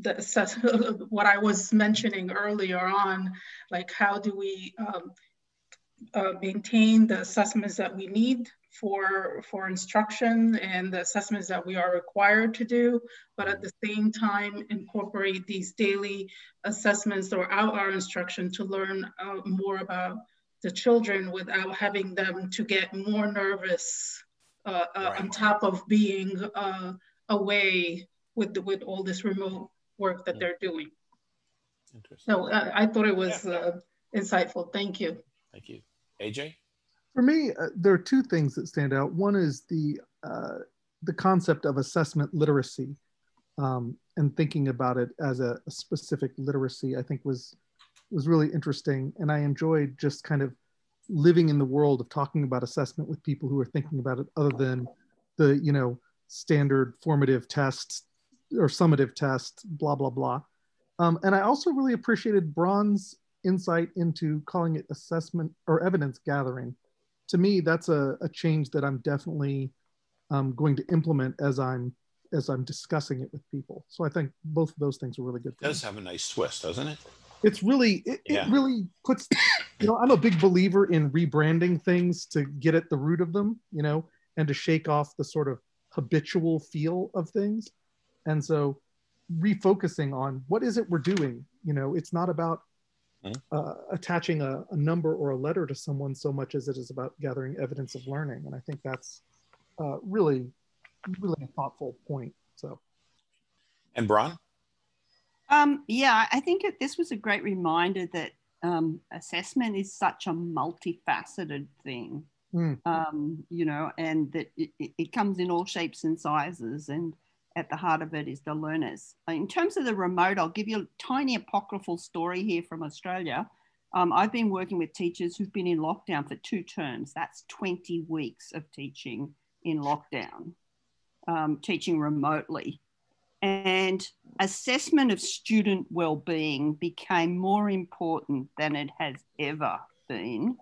The, what I was mentioning earlier on, like how do we um, uh, maintain the assessments that we need for, for instruction and the assessments that we are required to do, but at the same time incorporate these daily assessments throughout our instruction to learn uh, more about the children without having them to get more nervous uh, uh, right. on top of being uh, away with the, with all this remote work that they're doing. Interesting. So uh, I thought it was yeah. uh, insightful. Thank you. Thank you. A J? For me, uh, there are two things that stand out. One is the, uh, the concept of assessment literacy, um, and thinking about it as a, a specific literacy, I think was, was really interesting. And I enjoyed just kind of living in the world of talking about assessment with people who are thinking about it other than the, you know, standard formative tests or summative tests, blah, blah, blah. Um, and I also really appreciated Braun's insight into calling it assessment or evidence gathering. To me, that's a, a change that I'm definitely um, going to implement as I'm as I'm discussing it with people. So I think both of those things are really good. It does have a nice twist, doesn't it? It's really, it, yeah. it really puts, you know, I'm a big believer in rebranding things to get at the root of them, you know, and to shake off the sort of habitual feel of things. And so refocusing on what is it we're doing, you know, it's not about uh, attaching a, a number or a letter to someone so much as it is about gathering evidence of learning. And I think that's uh, really, really a thoughtful point. So, and Bron? Um, yeah, I think it, this was a great reminder that um, assessment is such a multifaceted thing, mm. um, you know, and that it, it comes in all shapes and sizes, and at the heart of it is the learners. In terms of the remote, I'll give you a tiny apocryphal story here from Australia. Um, I've been working with teachers who've been in lockdown for two terms. That's twenty weeks of teaching in lockdown, um, teaching remotely. And assessment of student well-being became more important than it has ever been.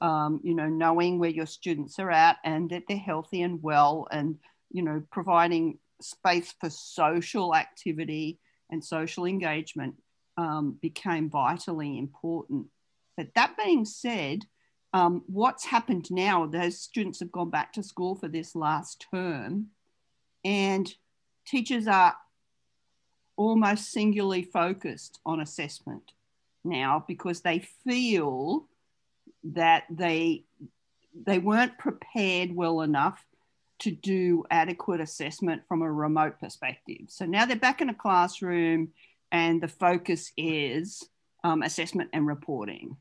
Um, you know, knowing where your students are at and that they're healthy and well, and, you know, providing space for social activity and social engagement um, became vitally important. But that being said, um, what's happened now, those students have gone back to school for this last term, and teachers are almost singularly focused on assessment now because they feel that they, they weren't prepared well enough to do adequate assessment from a remote perspective. So now they're back in a classroom and the focus is um, assessment and reporting.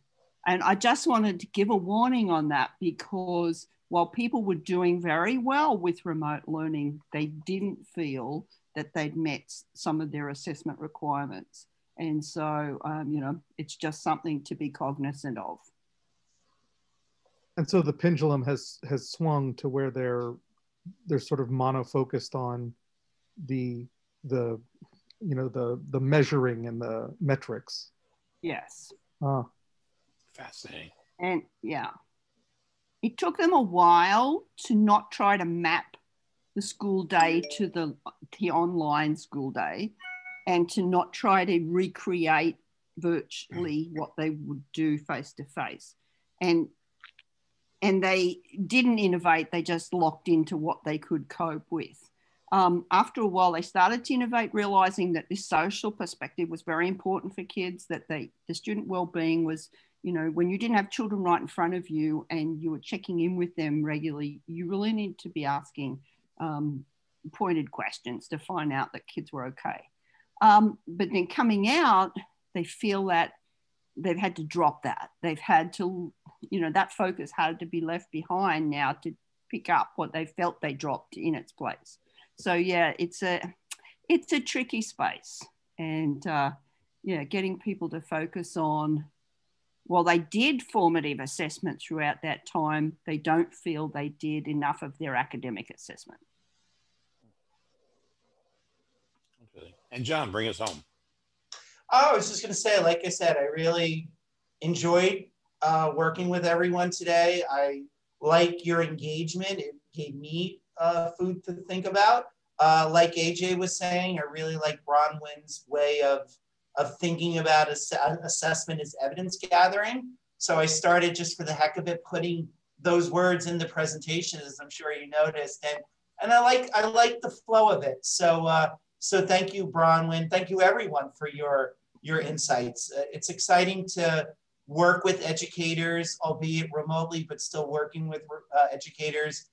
And I just wanted to give a warning on that, because while people were doing very well with remote learning, they didn't feel that they'd met some of their assessment requirements. And so, um, you know, it's just something to be cognizant of. And so the pendulum has, has swung to where they're they're sort of monofocused on the the you know the the measuring and the metrics. Yes. Ah. Fascinating. And yeah. It took them a while to not try to map the school day to the, the online school day, and to not try to recreate virtually what they would do face to face. And, and they didn't innovate, they just locked into what they could cope with. Um, after a while, they started to innovate, realizing that this social perspective was very important for kids, that they, the student well-being was, you know, when you didn't have children right in front of you and you were checking in with them regularly, you really need to be asking um, pointed questions to find out that kids were okay. Um, but then coming out, they feel that they've had to drop that. They've had to, you know, that focus had to be left behind now to pick up what they felt they dropped in its place. So yeah, it's a, it's a tricky space. And uh, yeah, getting people to focus on, while they did formative assessment throughout that time, they don't feel they did enough of their academic assessment. Okay. And John, bring us home. Oh, I was just going to say, like I said, I really enjoyed uh, working with everyone today. I like your engagement. It gave me uh, food to think about. Uh, like A J was saying, I really like Bronwyn's way of of thinking about ass assessment as evidence gathering. So I started, just for the heck of it, putting those words in the presentation, as I'm sure you noticed. And, and I like I like the flow of it. So uh, so thank you, Bronwyn. Thank you, everyone, for your, your insights. Uh, it's exciting to work with educators, albeit remotely, but still working with uh, educators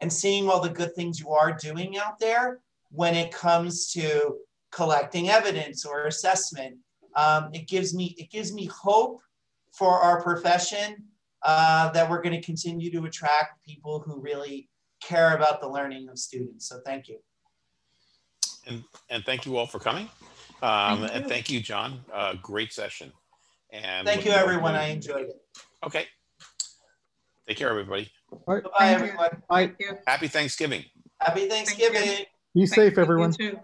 and seeing all the good things you are doing out there when it comes to collecting evidence or assessment. Um, it gives me it gives me hope for our profession uh, that we're going to continue to attract people who really care about the learning of students. So thank you. And, and thank you all for coming. Um, thank and thank you, John. Uh, great session. And thank you, everyone. I enjoyed it. Okay. Take care, everybody. Right. Bye, everyone. Bye. Happy Thanksgiving. Happy Thanksgiving. Be safe, everyone. You too.